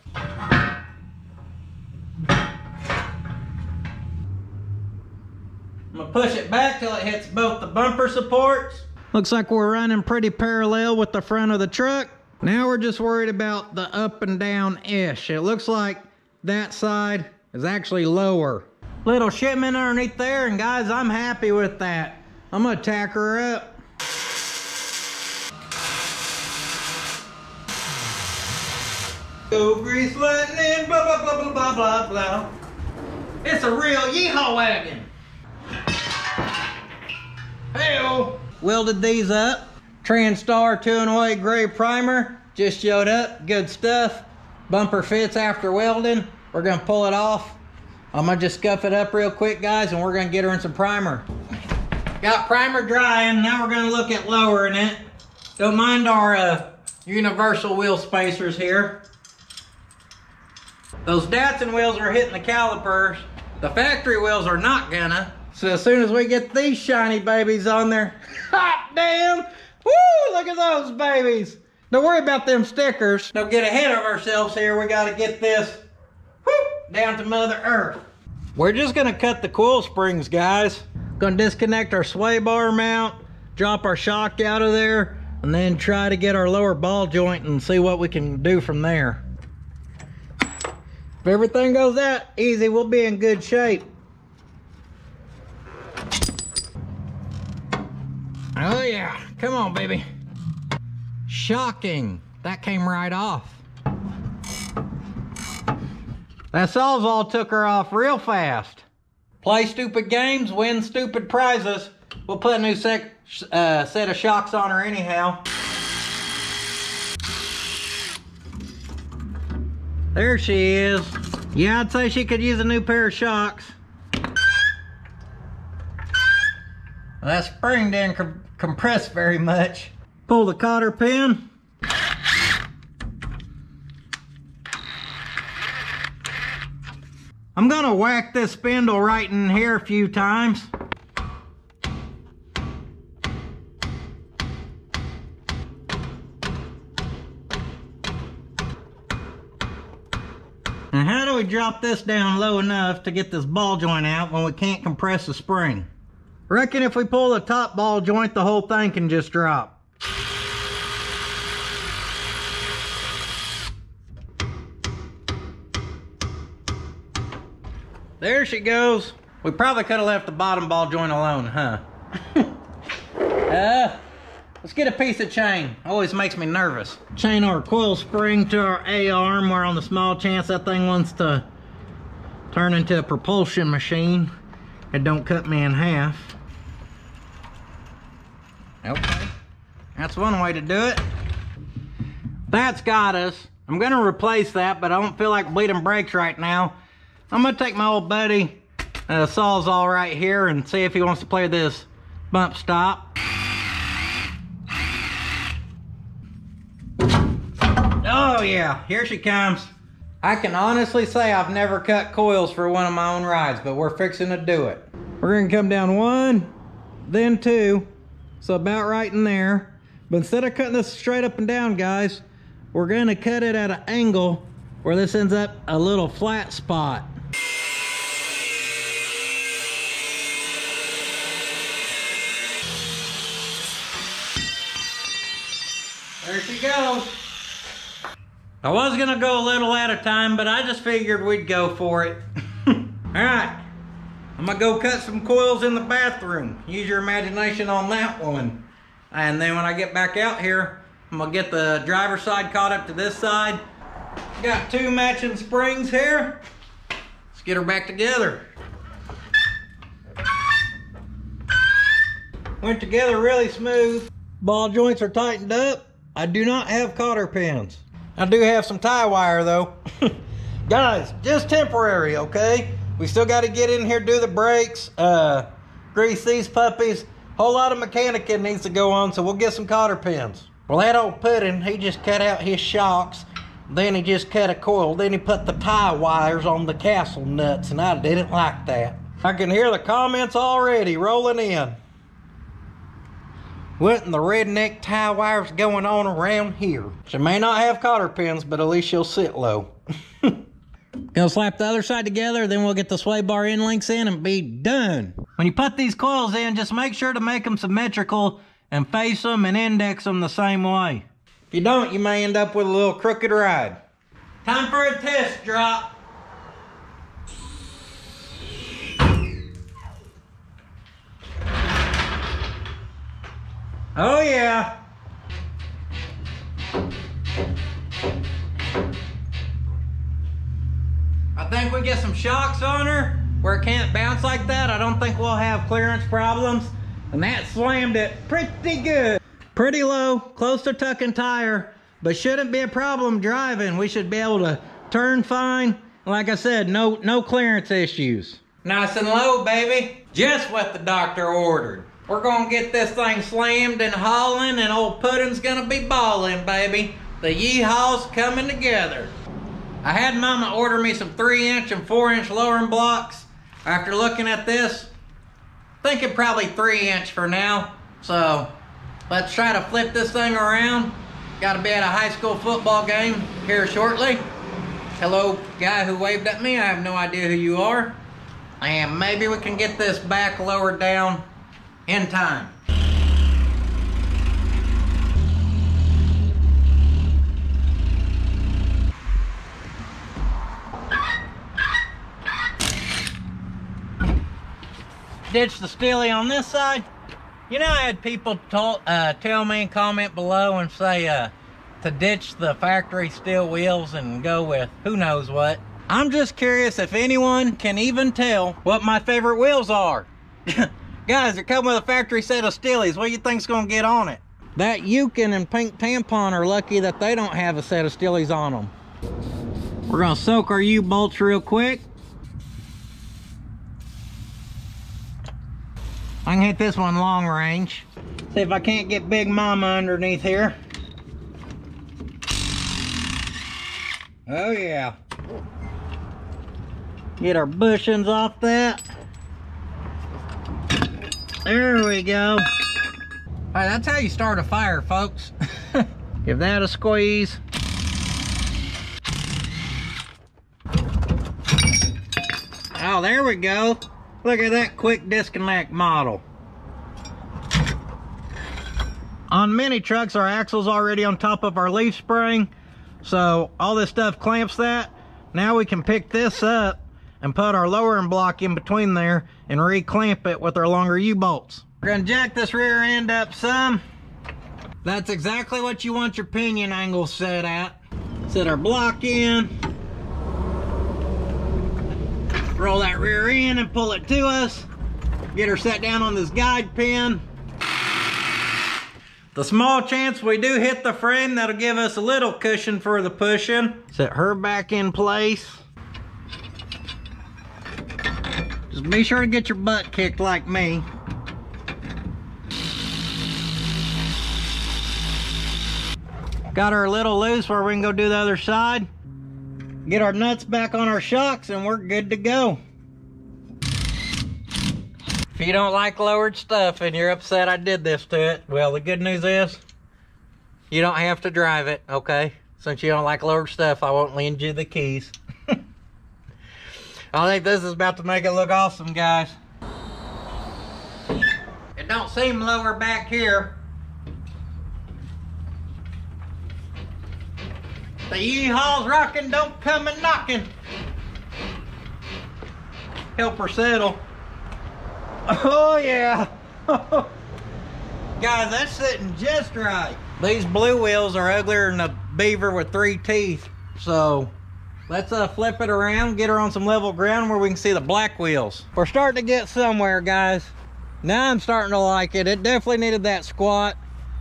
I'm gonna push it back till it hits both the bumper supports. Looks like we're running pretty parallel with the front of the truck. Now we're just worried about the up and down ish. It looks like that side is actually lower. Little shipment underneath there, and guys, I'm happy with that. I'm gonna tack her up. Go grease lightning, blah, blah, blah, blah, blah, blah, blah. It's a real U-Haul wagon. Hey-oh. Welded these up. Transtar two-in-one gray primer just showed up, good stuff. Bumper fits after welding. We're gonna pull it off. I'm gonna just scuff it up real quick, guys, and we're gonna get her in some primer. Got primer drying, now we're gonna look at lowering it. Don't mind our uh, universal wheel spacers here. Those Datsun wheels are hitting the calipers. The factory wheels are not gonna. So as soon as we get these shiny babies on there, hot damn! Woo, look at those babies! Don't worry about them stickers. Don't get ahead of ourselves here. We gotta get this whoop, down to Mother Earth. We're just gonna cut the coil springs, guys. Gonna disconnect our sway bar mount, drop our shock out of there, and then try to get our lower ball joint and see what we can do from there. If everything goes that easy, we'll be in good shape. Oh yeah, come on baby. Shocking, that came right off. That Sawzall took her off real fast. Play stupid games, win stupid prizes. We'll put a new sec uh, set of shocks on her anyhow. There she is. Yeah, I'd say she could use a new pair of shocks. Well, that spring didn't co compress very much. Pull the cotter pin. I'm gonna whack this spindle right in here a few times. And how do we drop this down low enough to get this ball joint out when we can't compress the spring? Reckon if we pull the top ball joint, the whole thing can just drop. There she goes. We probably could have left the bottom ball joint alone, huh? uh, Let's get a piece of chain. Always makes me nervous. Chain our coil spring to our A-arm. We're on the small chance that thing wants to turn into a propulsion machine. It don't cut me in half. Okay, that's one way to do it. That's got us. I'm gonna replace that, but I don't feel like bleeding brakes right now. I'm gonna take my old buddy uh, Sawzall right here and see if he wants to play this bump stop. Oh yeah, here she comes. I can honestly say I've never cut coils for one of my own rides, but we're fixing to do it. We're gonna come down one, then two, so about right in there. But instead of cutting this straight up and down, guys, we're gonna cut it at an angle where this ends up a little flat spot. There she goes. I was gonna go a little at a time, but I just figured we'd go for it. All right, I'm gonna go cut some coils in the bathroom. Use your imagination on that one. And then when I get back out here, I'm gonna get the driver's side caught up to this side. Got two matching springs here. Let's get her back together. Went together really smooth. Ball joints are tightened up. I do not have cotter pins. I do have some tie wire though. Guys, just temporary, okay? We still got to get in here, do the brakes, uh, grease these puppies. Whole lot of mechanic needs to go on, so we'll get some cotter pins. Well, that old Puddin', he just cut out his shocks, then he just cut a coil, then he put the tie wires on the castle nuts, and I didn't like that. I can hear the comments already rolling in. What in the redneck tie wires going on around here? She may not have cotter pins, but at least she'll sit low. Gonna slap the other side together, then we'll get the sway bar end links in and be done. When you put these coils in, just make sure to make them symmetrical and face them and index them the same way. If you don't, you may end up with a little crooked ride. Time for a test drop. Oh yeah. I think we get some shocks on her where it can't bounce like that. I don't think we'll have clearance problems. And that slammed it pretty good. Pretty low, close to tucking tire, but shouldn't be a problem driving. We should be able to turn fine. Like I said, no, no clearance issues. Nice and low, baby. Just what the doctor ordered. We're gonna get this thing slammed and hauling, and old Puddin's gonna be balling, baby. The U-Haul's coming together. I had Mama order me some three inch and four inch lowering blocks. After looking at this, thinking probably three inch for now. So let's try to flip this thing around. Gotta be at a high school football game here shortly. Hello, guy who waved at me. I have no idea who you are. And maybe we can get this back lowered down in time. Ditch the steely on this side. You know, I had people talk, uh, tell me and comment below and say uh, to ditch the factory steel wheels and go with who knows what. I'm just curious if anyone can even tell what my favorite wheels are. Guys, it come with a factory set of steelies. What do you think's gonna get on it? That Yukon and Pink Tampon are lucky that they don't have a set of steelies on them. We're gonna soak our U-bolts real quick. I can hit this one long range. See if I can't get Big Mama underneath here. Oh yeah. Get our bushings off that. There we go. All right, that's how you start a fire, folks. Give that a squeeze. Oh, there we go. Look at that quick disconnect model. On many trucks, our axle's already on top of our leaf spring, so all this stuff clamps that. Now we can pick this up and put our lowering block in between there and re-clamp it with our longer U-bolts. We're gonna jack this rear end up some. That's exactly what you want your pinion angle set at. Set our block in. Roll that rear end and pull it to us. Get her set down on this guide pin. The small chance we do hit the frame, that'll give us a little cushion for the pushing. Set her back in place. Just be sure to get your butt kicked like me. Got her a little loose where we can go do the other side. Get our nuts back on our shocks and we're good to go. If you don't like lowered stuff and you're upset I did this to it, well, the good news is you don't have to drive it, okay? Since you don't like lowered stuff, I won't lend you the keys. I think this is about to make it look awesome, guys. It don't seem lower back here. The U-Haul's rockin', don't come a knockin'. Help her settle. Oh yeah. Guys, that's sitting just right. These blue wheels are uglier than a beaver with three teeth. So let's uh, flip it around, get her on some level ground where we can see the black wheels. We're starting to get somewhere, guys. Now I'm starting to like it. It definitely needed that squat.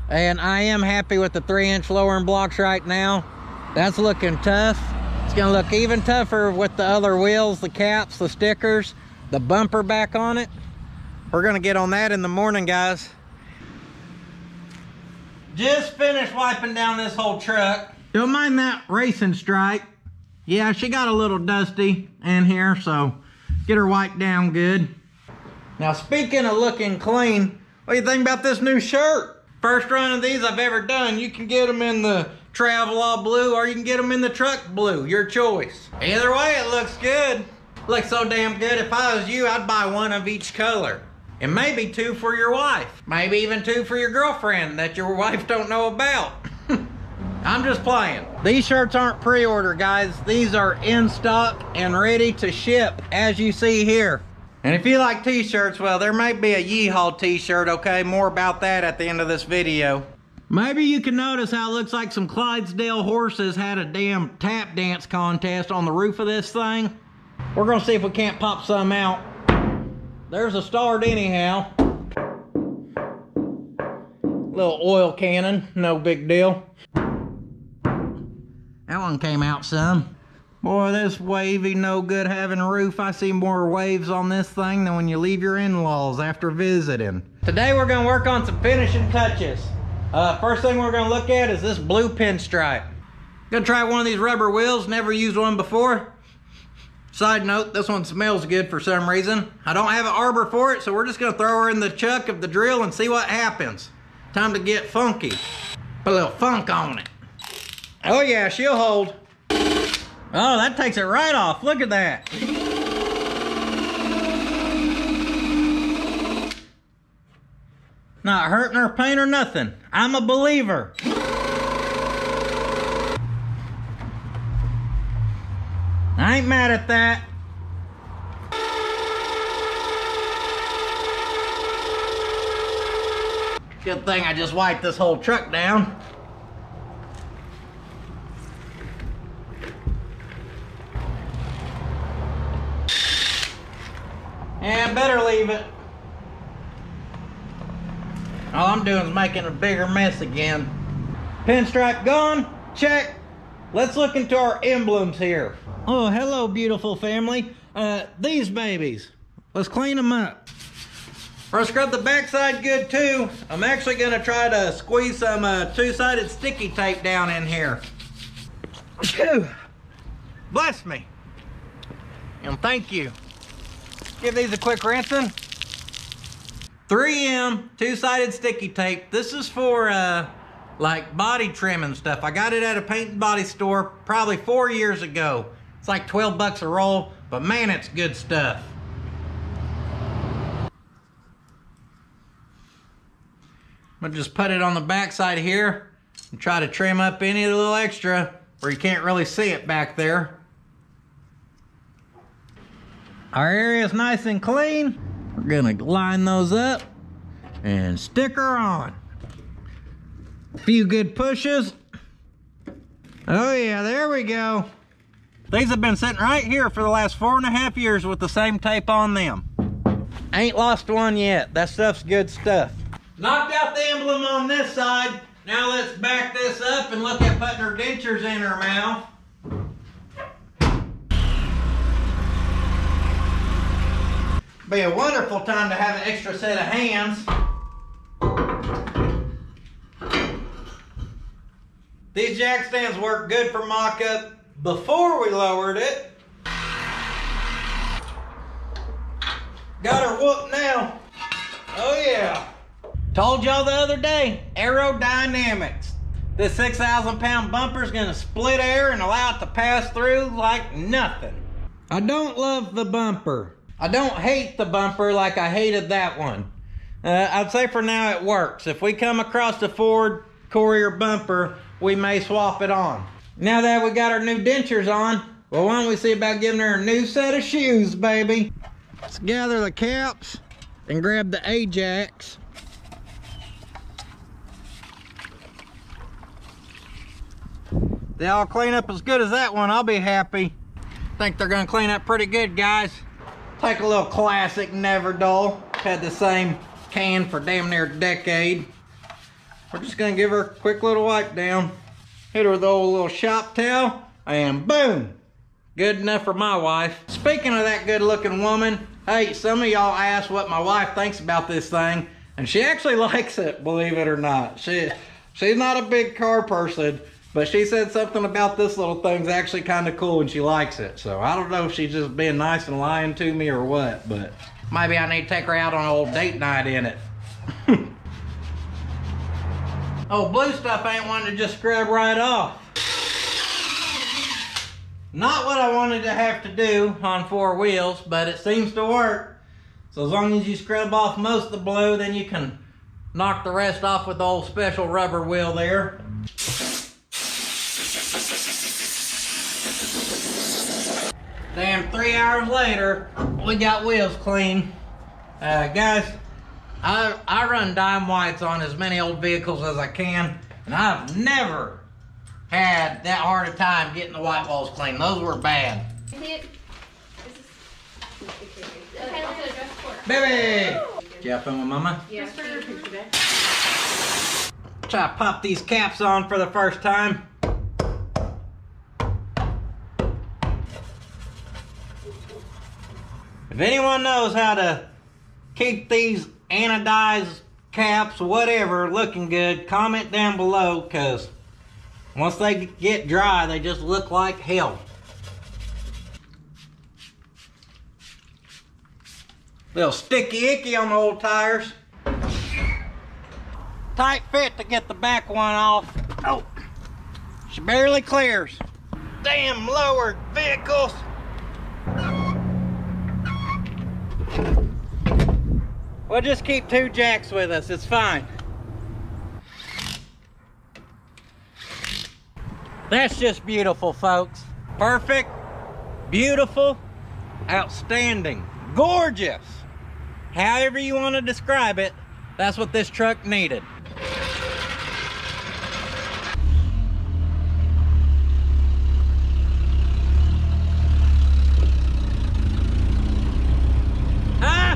And I am happy with the three inch lowering blocks right now. That's looking tough. It's gonna look even tougher with the other wheels, the caps, the stickers, the bumper back on it. We're gonna get on that in the morning, guys. Just finished wiping down this whole truck. Don't mind that racing stripe. Yeah, she got a little dusty in here, so get her wiped down good. Now, speaking of looking clean, what do you think about this new shirt? First run of these I've ever done. You can get them in the Travelall blue, or you can get them in the truck blue, your choice. Either way, it looks good. Looks so damn good. If I was you, I'd buy one of each color. And maybe two for your wife. Maybe even two for your girlfriend that your wife don't know about. I'm just playing. These shirts aren't pre-order, guys. These are in stock and ready to ship, as you see here. And if you like t-shirts, well, there might be a U-Haul t-shirt, okay? More about that at the end of this video. Maybe you can notice how it looks like some Clydesdale horses had a damn tap dance contest on the roof of this thing. We're gonna see if we can't pop some out. There's a start anyhow. Little oil cannon, no big deal. That one came out some. Boy, this wavy no good having a roof. I see more waves on this thing than when you leave your in-laws after visiting. Today we're gonna work on some finishing touches. Uh, first thing we're gonna look at is this blue pinstripe. Gonna try one of these rubber wheels, never used one before. Side note, this one smells good for some reason. I don't have an arbor for it, so we're just gonna throw her in the chuck of the drill and see what happens. Time to get funky. Put a little funk on it. Oh yeah, she'll hold. Oh, that takes it right off, look at that. Not hurting her, pain or nothing. I'm a believer. I ain't mad at that. Good thing I just wiped this whole truck down. And better leave it. All I'm doing is making a bigger mess again. Pinstripe gone, check. Let's look into our emblems here. Oh, hello, beautiful family. Uh, these babies, let's clean them up. We're gonna scrub the backside good too. I'm actually gonna try to squeeze some uh, two-sided sticky tape down in here. Bless me. And thank you. Give these a quick rinsing. three M two-sided sticky tape. This is for uh, like body trim and stuff. I got it at a paint and body store probably four years ago. It's like twelve bucks a roll, but man, it's good stuff. I'm gonna just put it on the backside here and try to trim up any of the little extra where you can't really see it back there. Our area is nice and clean. We're gonna line those up and stick her on. A few good pushes. Oh yeah, there we go. These have been sitting right here for the last four and a half years with the same tape on them. Ain't lost one yet. That stuff's good stuff. Knocked out the emblem on this side. Now let's back this up and look at putting her dentures in her mouth. Be a wonderful time to have an extra set of hands. These jack stands work good for mock-up. Before we lowered it. Got her whooped now. Oh yeah. Told y'all the other day, aerodynamics. This six thousand pound bumper is gonna split air and allow it to pass through like nothing. I don't love the bumper. I don't hate the bumper like I hated that one. Uh, I'd say for now it works. If we come across the Ford Courier bumper, we may swap it on. Now that we got our new dentures on, well, why don't we see about giving her a new set of shoes, baby? Let's gather the caps and grab the Ajax. They all clean up as good as that one, I'll be happy. Think they're gonna clean up pretty good, guys. Take a little classic Never Dull. Had the same can for damn near a decade. We're just gonna give her a quick little wipe down. Hit her with the old little shop towel and boom, good enough for my wife. Speaking of that good-looking woman, hey, some of y'all asked what my wife thinks about this thing, and she actually likes it, believe it or not. She, she's not a big car person, but she said something about this little thing's actually kind of cool and she likes it. So I don't know if she's just being nice and lying to me or what, but maybe I need to take her out on an old date night in it. Oh, blue stuff ain't wanting to just scrub right off. Not what I wanted to have to do on four wheels, but it seems to work. So as long as you scrub off most of the blue, then you can knock the rest off with the old special rubber wheel there. Damn, three hours later, we got wheels clean. Uh, guys, I, I run dime whites on as many old vehicles as I can, and I've never had that hard a time getting the white walls clean. Those were bad. Baby! Yeah, film with mama? Yeah. Try to pop these caps on for the first time. If anyone knows how to keep these anodized caps, whatever, looking good, comment down below, because once they get dry, they just look like hell. Little sticky icky on the old tires. Tight fit to get the back one off. Oh, she barely clears. Damn lowered vehicles. We'll just keep two jacks with us, it's fine. That's just beautiful, folks. Perfect, beautiful, outstanding, gorgeous. However you want to describe it, that's what this truck needed. Huh?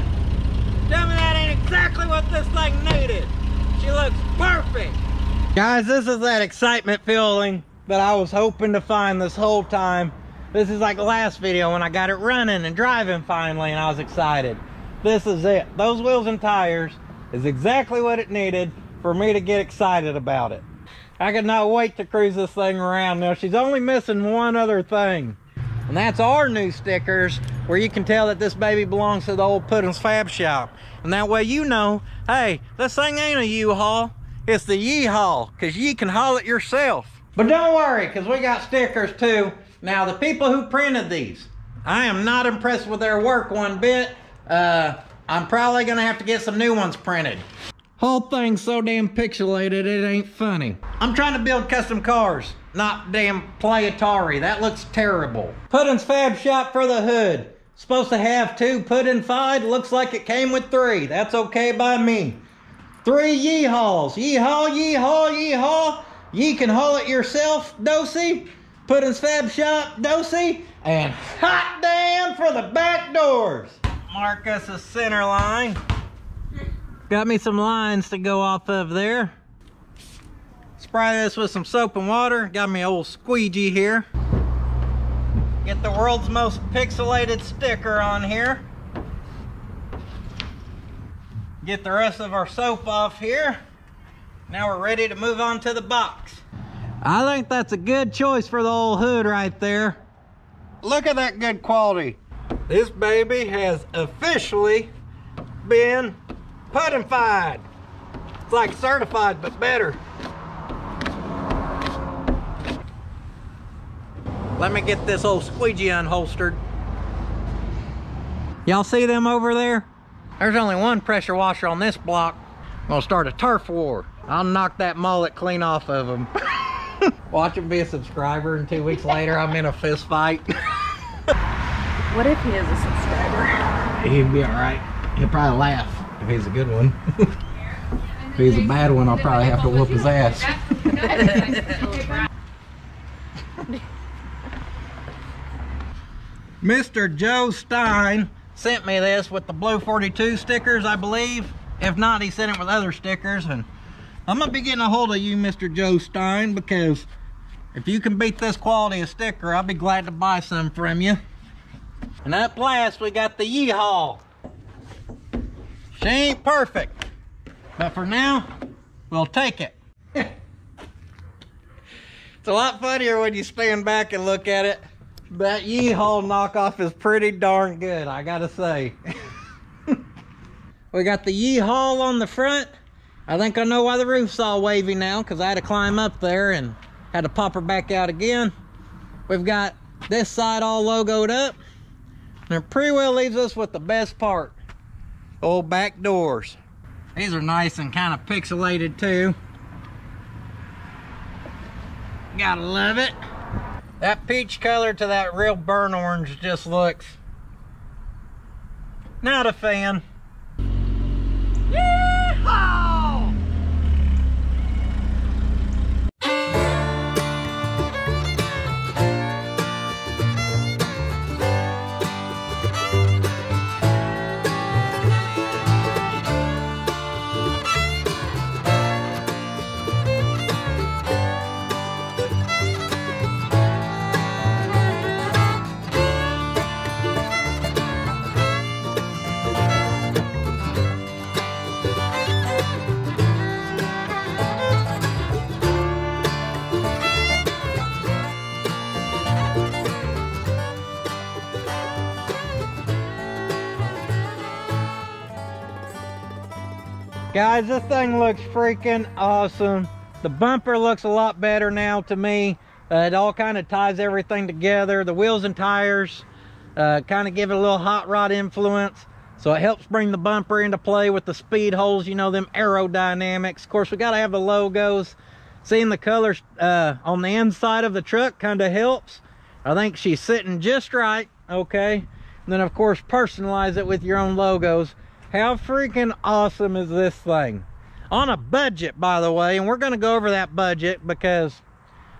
Tell me that ain't exactly what this thing needed. She looks perfect. Guys, this is that excitement feeling that I was hoping to find this whole time. This is like the last video when I got it running and driving finally and I was excited. This is it. Those wheels and tires is exactly what it needed for me to get excited about it. I could not wait to cruise this thing around. Now she's only missing one other thing, and that's our new stickers, where you can tell that this baby belongs to the old Puddin's Fab Shop. And that way you know, hey, this thing ain't a U-Haul, it's the Yee-Haul, because you can haul it yourself. But don't worry, because we got stickers too. Now, the people who printed these, I am not impressed with their work one bit. Uh, I'm probably gonna have to get some new ones printed. Whole thing's so damn pixelated, it ain't funny. I'm trying to build custom cars, not damn play Atari. That looks terrible. Puddin's Fab Shop for the hood. Supposed to have two puddin-fied, looks like it came with three. That's okay by me. Three Yee-Hauls. Yee-Haul, Yee-Haul, Yee-Haul. Ye can haul it yourself, Dosey. Puddin's Fab Shop, Dosey. And hot damn for the back doors. Mark us a center line. Got me some lines to go off of there. Spray this with some soap and water. Got me an old squeegee here. Get the world's most pixelated sticker on here. Get the rest of our soap off here. Now we're ready to move on to the box. I think that's a good choice for the old hood right there. Look at that good quality. This baby has officially been puddinfied. It's like certified, but better. Let me get this old squeegee unholstered. Y'all see them over there? There's only one pressure washer on this block. I'm gonna start a turf war. I'll knock that mullet clean off of him. Watch him be a subscriber, and two weeks later, I'm in a fist fight. What if he is a subscriber? He'd be all right. He'll probably laugh if he's a good one. If he's a bad one, I'll probably have to whoop his ass. Mister Joe Stein sent me this with the blue forty-two stickers, I believe. If not, he sent it with other stickers, and I'm gonna be getting a hold of you, Mister Joe Stein, because If you can beat this quality of sticker, I'll be glad to buy some from you. And up last, we got the U-Haul. She ain't perfect, but for now, we'll take it. It's a lot funnier when you stand back and look at it. That U-Haul knockoff is pretty darn good, I gotta say. We got the U-Haul on the front. I think I know why the roof's all wavy now, because I had to climb up there and had to pop her back out again. We've got this side all logoed up. And it pretty well leaves us with the best part. Old back doors. These are nice and kind of pixelated too. Gotta love it. That peach color to that real burnt orange just looks... not a fan. Guys, this thing looks freaking awesome. The bumper looks a lot better now to me. Uh, it all kind of ties everything together. The wheels and tires uh, kind of give it a little hot rod influence. So it helps bring the bumper into play with the speed holes, you know, them aerodynamics. Of course, we got to have the logos. Seeing the colors uh, on the inside of the truck kind of helps. I think she's sitting just right, okay? And then, of course, personalize it with your own logos. How freaking awesome is this thing? On a budget, by the way, and we're gonna go over that budget because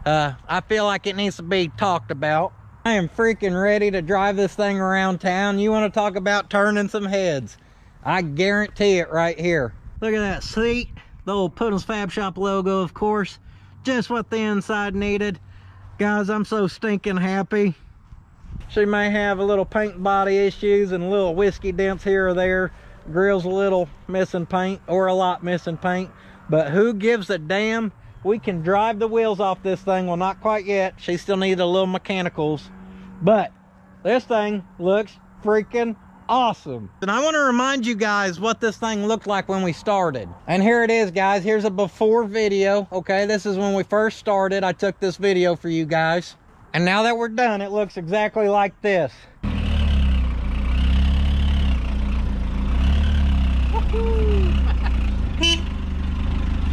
uh, I feel like it needs to be talked about. I am freaking ready to drive this thing around town. You wanna talk about turning some heads? I guarantee it right here. Look at that seat, the old Puddin's Fab Shop logo, of course. Just what the inside needed. Guys, I'm so stinking happy. She may have a little paint body issues and a little whiskey dents here or there. Grill's a little missing paint, or a lot missing paint, but who gives a damn? We can drive the wheels off this thing. Well, not quite yet. She still needs a little mechanicals, but this thing looks freaking awesome. And I want to remind you guys what this thing looked like when we started. And here it is, guys. Here's a before video. Okay, this is when we first started. I took this video for you guys, and now that we're done, it looks exactly like this.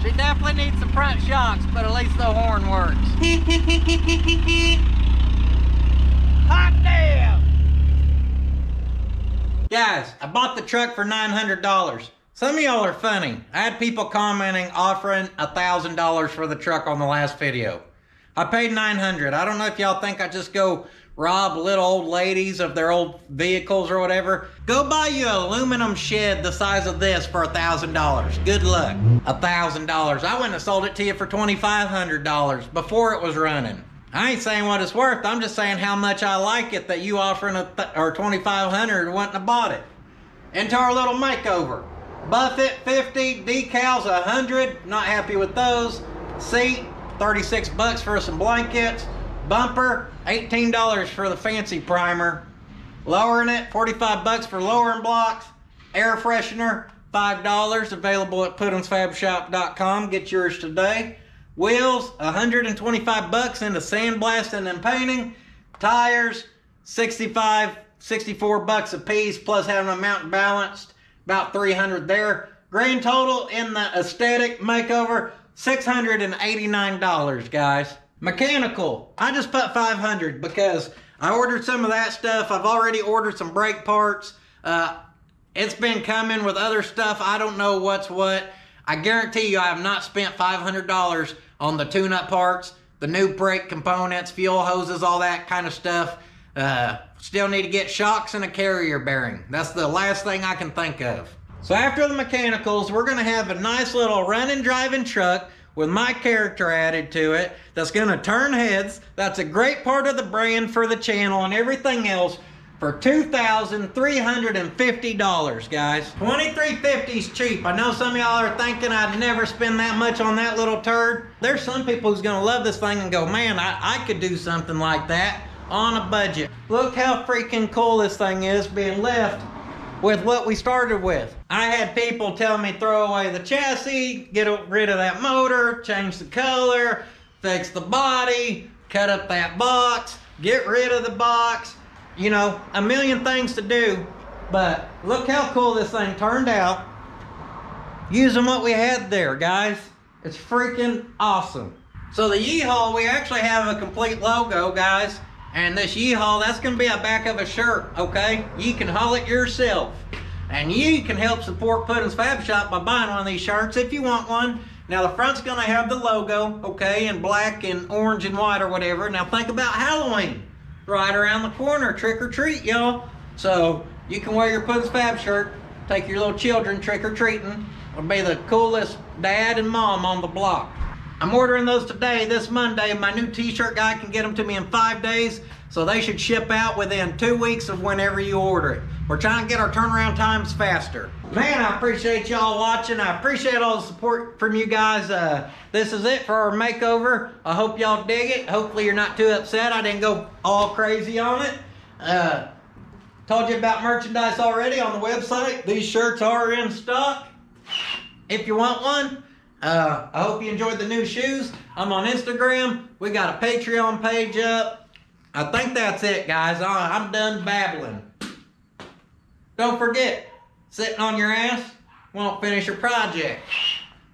She definitely needs some front shocks, but at least the horn works. Hot damn! Guys, I bought the truck for nine hundred dollars. Some of y'all are funny. I had people commenting offering one thousand dollars for the truck on the last video. I paid nine hundred dollars. I don't know if y'all think I just go rob little old ladies of their old vehicles or whatever. Go buy you an aluminum shed the size of this for a thousand dollars. Good luck. A thousand dollars. I wouldn't have sold it to you for twenty-five hundred dollars before it was running. I ain't saying what it's worth. I'm just saying how much I like it that you offering a th or twenty-five hundred dollars wouldn't have bought it. Into our little makeover. Buffett fifty, decals one hundred. Not happy with those. Seat thirty-six bucks for some blankets. Bumper eighteen dollars for the fancy primer. Lowering it forty-five bucks for lowering blocks. Air freshener five dollars, available at puddins fab shop dot com. Get yours today. Wheels one hundred twenty-five bucks into sandblasting and painting. Tires sixty-five, sixty-four bucks a piece, plus having a mount balanced, about three hundred there. Grand total in the aesthetic makeover six hundred eighty-nine dollars, guys. Mechanical, I just put five hundred because I ordered some of that stuff. I've already ordered some brake parts. Uh, it's been coming with other stuff. I don't know what's what. I guarantee you I have not spent five hundred dollars on the tune-up parts, the new brake components, fuel hoses, all that kind of stuff. Uh, still need to get shocks and a carrier bearing. That's the last thing I can think of. So after the mechanicals, we're gonna have a nice little run and driving truck with my character added to it that's gonna turn heads. That's a great part of the brand for the channel and everything else for two thousand three hundred fifty dollars, guys. twenty-three fifty's cheap. I know some of y'all are thinking I'd never spend that much on that little turd. There's some people who's gonna love this thing and go, man, I, I could do something like that on a budget. Look how freaking cool this thing is, being left with what we started with. I had people tell me throw away the chassis, get rid of that motor, change the color, fix the body, cut up that box, get rid of the box. You know, a million things to do, but look how cool this thing turned out using what we had there, guys. It's freaking awesome. So the U-Haul, we actually have a complete logo, guys. And this U-Haul, that's gonna be a back of a shirt, okay? You can haul it yourself. And you can help support Puddin's Fab Shop by buying one of these shirts if you want one. Now the front's gonna have the logo, okay, in black and orange and white or whatever. Now think about Halloween, right around the corner, trick or treat, y'all. So you can wear your Puddin's Fab shirt, take your little children trick or treating. It'll be the coolest dad and mom on the block. I'm ordering those today, this Monday. My new t-shirt guy can get them to me in five days, so they should ship out within two weeks of whenever you order it. We're trying to get our turnaround times faster. Man, I appreciate y'all watching. I appreciate all the support from you guys. Uh, this is it for our makeover. I hope y'all dig it. Hopefully you're not too upset I didn't go all crazy on it. Uh, told you about merchandise already on the website. These shirts are in stock if you want one. Uh, I hope you enjoyed the new shoes. I'm on Instagram. We got a Patreon page up. I think that's it, guys. I, I'm done babbling. Don't forget, sitting on your ass won't finish your project.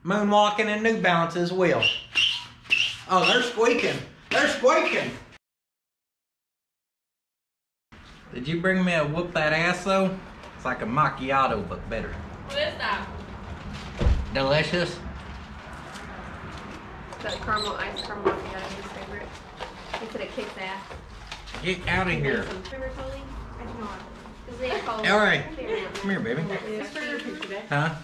Moonwalking and New Balances will. Oh, they're squeaking. They're squeaking. Did you bring me a whoop that ass though? It's like a macchiato, but better. What is that? Delicious. That caramel ice cream macchiato is his favorite. He said it kicks ass. Get out of here. All right. Come here, baby. Huh?